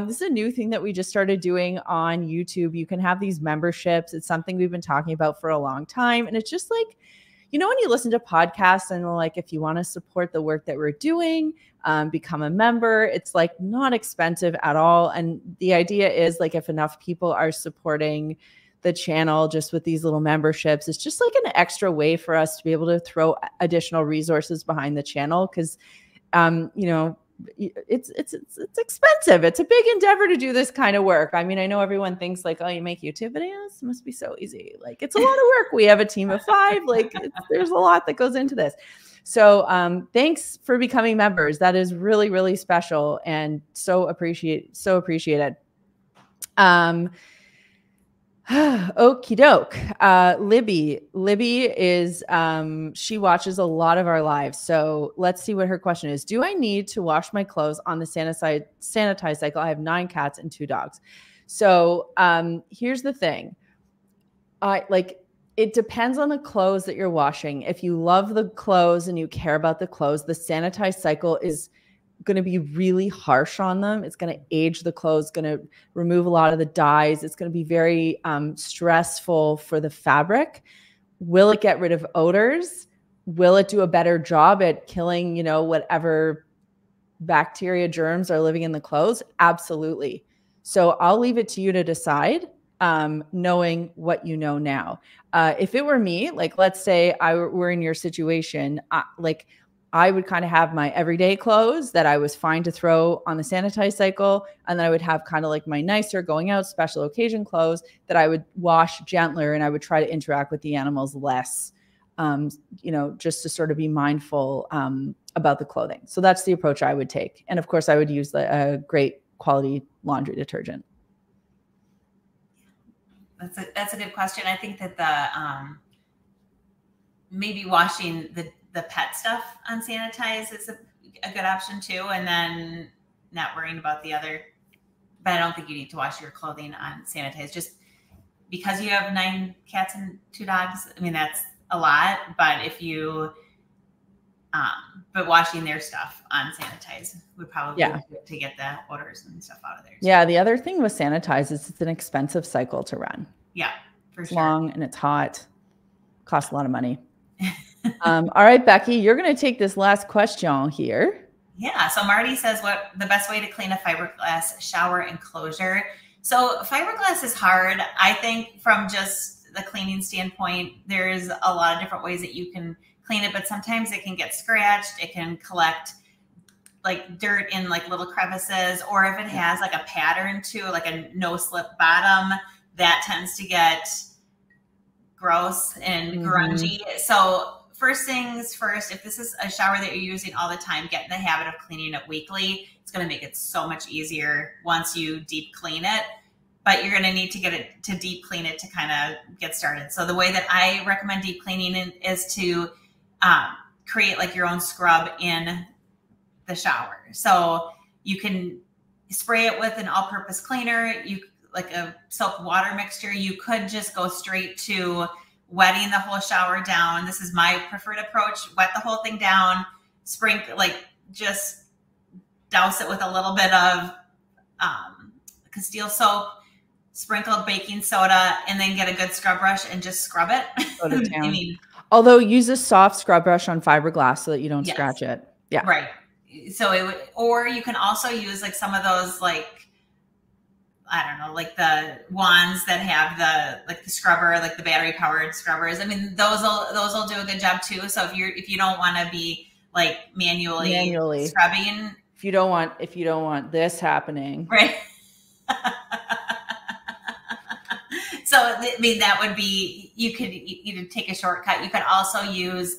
This is a new thing that we just started doing on YouTube. You can have these memberships. It's something we've been talking about for a long time. And it's just when you listen to podcasts and if you want to support the work that we're doing, become a member. It's not expensive at all. And the idea is if enough people are supporting the channel just with these little memberships, it's just an extra way for us to be able to throw additional resources behind the channel. Cause it's expensive. It's a big endeavor to do this kind of work. I mean, I know everyone thinks oh, you make YouTube videos, it must be so easy. It's a lot of work. We have a team of 5, there's a lot that goes into this. So thanks for becoming members. That is really, really special. And so appreciate it. Okie doke. Libby is, she watches a lot of our lives. So let's see what her question is. Do I need to wash my clothes on the sanitized cycle? I have 9 cats and 2 dogs. So, here's the thing. It depends on the clothes that you're washing. If you love the clothes and you care about the clothes, the sanitized cycle is going to be really harsh on them. It's going to age the clothes, going to remove a lot of the dyes. It's going to be very stressful for the fabric. Will it get rid of odors? Will it do a better job at killing, whatever bacteria germs are living in the clothes? Absolutely. So I'll leave it to you to decide, knowing what you know now. If it were me, let's say I were in your situation, I would kind of have my everyday clothes that I was fine to throw on the sanitized cycle. And then I would have kind of my nicer going out special occasion clothes that I would wash gentler. And I would try to interact with the animals less, just to sort of be mindful about the clothing. So that's the approach I would take. And of course I would use a great quality laundry detergent. That's a good question. I think that the, maybe washing the pet stuff unsanitized is a good option too. And then not worrying about the other, but I don't think you need to wash your clothing unsanitized just because you have 9 cats and 2 dogs. I mean, that's a lot, but if you, but washing their stuff unsanitized would probably do it to get the odors and stuff out of there. So. Yeah. The other thing with sanitized is it's an expensive cycle to run. Yeah. For sure. It's long and it's hot, costs a lot of money. All right, Becky, you're going to take this last question here. Yeah. So Marty says, what the best way to clean a fiberglass shower enclosure? So fiberglass is hard. I think from just the cleaning standpoint, there's a lot of different ways that you can clean it, but sometimes it can get scratched. It can collect like dirt in like little crevices, or if it has like a pattern to like a no slip bottom, that tends to get gross and grungy. So first things first, if this is a shower that you're using all the time, get in the habit of cleaning it weekly. It's going to make it so much easier once you deep clean it, but you're going to need to get it to deep clean it to kind of get started. So the way that I recommend deep cleaning is to create like your own scrub in the shower. So you can spray it with an all-purpose cleaner, like a soap water mixture. You could just go straight to wetting the whole shower down. This is my preferred approach. Wet the whole thing down, sprinkle, like just douse it with a little bit of Castile soap, sprinkle baking soda, and then get a good scrub brush and just scrub it. Go to town. I mean, although use a soft scrub brush on fiberglass so that you don't scratch it. Yeah. Right. So it would, or you can also use like some of those, like, I don't know, like the wands that have the, like the scrubber, like the battery powered scrubbers. I mean, those will do a good job too. So if you don't want to be like manually scrubbing, if you don't want this happening. Right. So, I mean, that would be, you could take a shortcut. You could also use,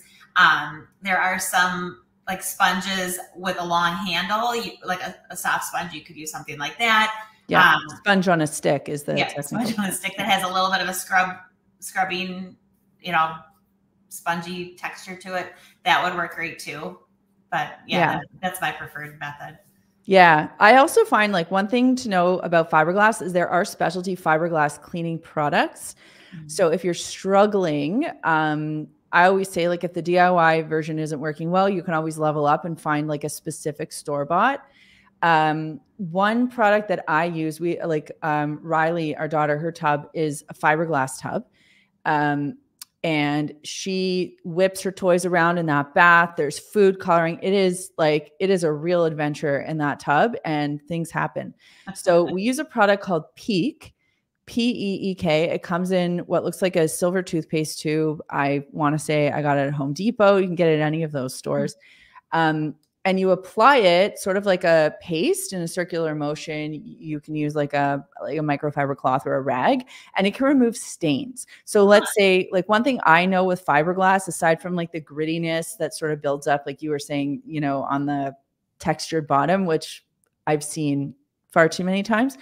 there are some, like sponges with a long handle, like a soft sponge. You could use something like that. Yeah, sponge on a stick is the sponge on a stick that has a little bit of a scrubbing, you know, spongy texture to it. That would work great too. But yeah. That's my preferred method. Yeah. I also find like one thing to know about fiberglass is there are specialty fiberglass cleaning products. Mm-hmm. So if you're struggling, I always say, like, if the DIY version isn't working well, you can always level up and find like a specific store-bought. One product that I use, Riley, our daughter, her tub is a fiberglass tub. And she whips her toys around in that bath. There's food coloring. It is a real adventure in that tub, and things happen. So we use a product called PEEK. P-E-E-K. It comes in what looks like a silver toothpaste tube. I want to say I got it at Home Depot. You can get it at any of those stores. And you apply it sort of like a paste in a circular motion. You can use like a microfiber cloth or a rag, and it can remove stains. So let's say, like, one thing I know with fiberglass, aside from like the grittiness that sort of builds up, like you were saying, you know, on the textured bottom, which I've seen far too many times.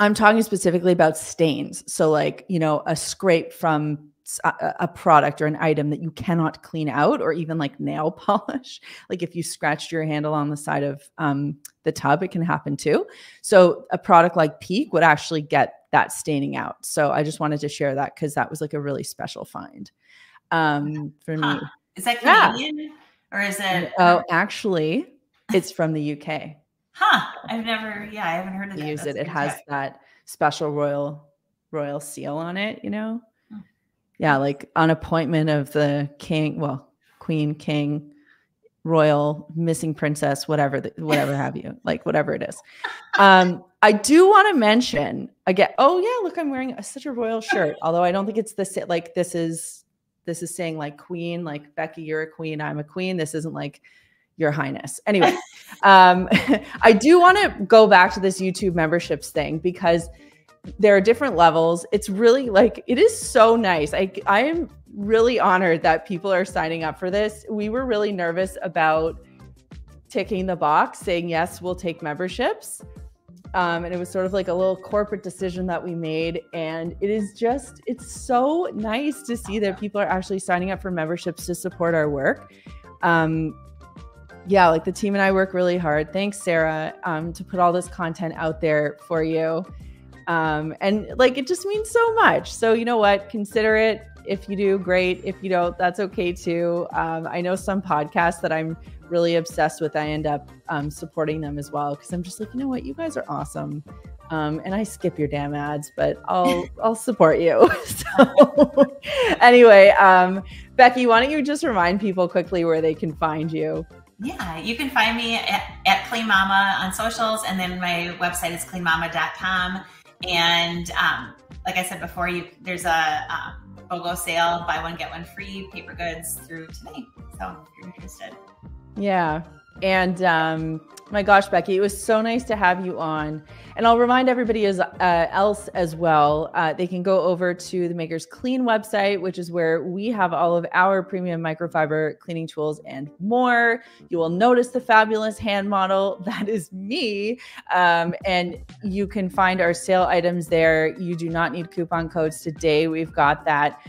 I'm talking specifically about stains. So like, you know, a scrape from a product or an item that you cannot clean out, or even like nail polish. Like if you scratched your handle on the side of the tub, it can happen too. So a product like PEEK would actually get that staining out. So I just wanted to share that because that was like a really special find for me. Is that Canadian or is it? Oh, actually, it's from the UK. Huh. I've never, I haven't heard of that. Use it. It has that special royal seal on it, you know? Hmm. Yeah. Like on appointment of the king, well, queen, king, royal, missing princess, whatever have you, like whatever it is. I do want to mention again, oh yeah, look, I'm wearing such a royal shirt. Although I don't think it's this, like this is saying like queen, like Becky, you're a queen, I'm a queen. This isn't like Your Highness. Anyway, I do want to go back to this YouTube memberships thing because there are different levels. It's really like, it is so nice. I am really honored that people are signing up for this. We were really nervous about ticking the box saying, yes, we'll take memberships. And it was sort of like a little corporate decision that we made. And it is just, it's so nice to see that people are actually signing up for memberships to support our work. Yeah, like the team and I work really hard. Thanks, Sarah, to put all this content out there for you. And like, it just means so much. So you know what? Consider it. If you do, great. If you don't, that's okay too. I know some podcasts that I'm really obsessed with, I end up supporting them as well because I'm just like, you know what? You guys are awesome. And I skip your damn ads, but I'll support you. So anyway, Becky, why don't you just remind people quickly where they can find you? Yeah, you can find me at Clean Mama on socials, and then my website is cleanmama.com. And like I said before, there's a BOGO sale, buy one, get one free, paper goods through today. So if you're interested. Yeah. And my gosh, Becky, it was so nice to have you on. And I'll remind everybody else as well, they can go over to the Maker's Clean website, which is where we have all of our premium microfiber cleaning tools and more. You will notice the fabulous hand model. That is me. And you can find our sale items there. You do not need coupon codes today. We've got that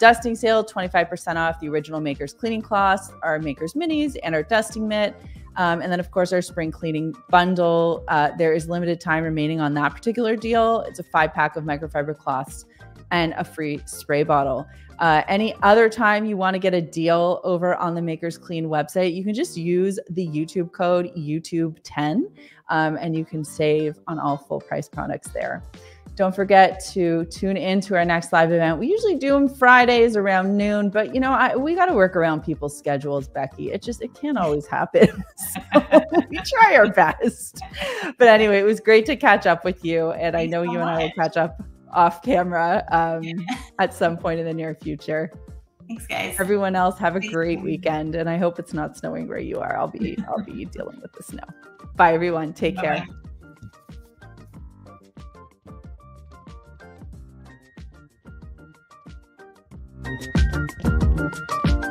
dusting sale, 25% off the original Maker's Cleaning Cloths, our Maker's Minis, and our dusting mitt. And then, of course, our spring cleaning bundle. There is limited time remaining on that particular deal. It's a 5-pack of microfiber cloths and a free spray bottle. Any other time you want to get a deal over on the Maker's Clean website, you can just use the YouTube code YouTube10, and you can save on all full price products there. Don't forget to tune in to our next live event. We usually do them Fridays around noon, but you know, we got to work around people's schedules, Becky. It can't always happen. So we try our best. But anyway, it was great to catch up with you. And I know you and I will catch up off camera at some point in the near future. Thanks, guys. Everyone else, have a great weekend. And I hope it's not snowing where you are. I'll be dealing with the snow. Bye, everyone. Take care. Thank you.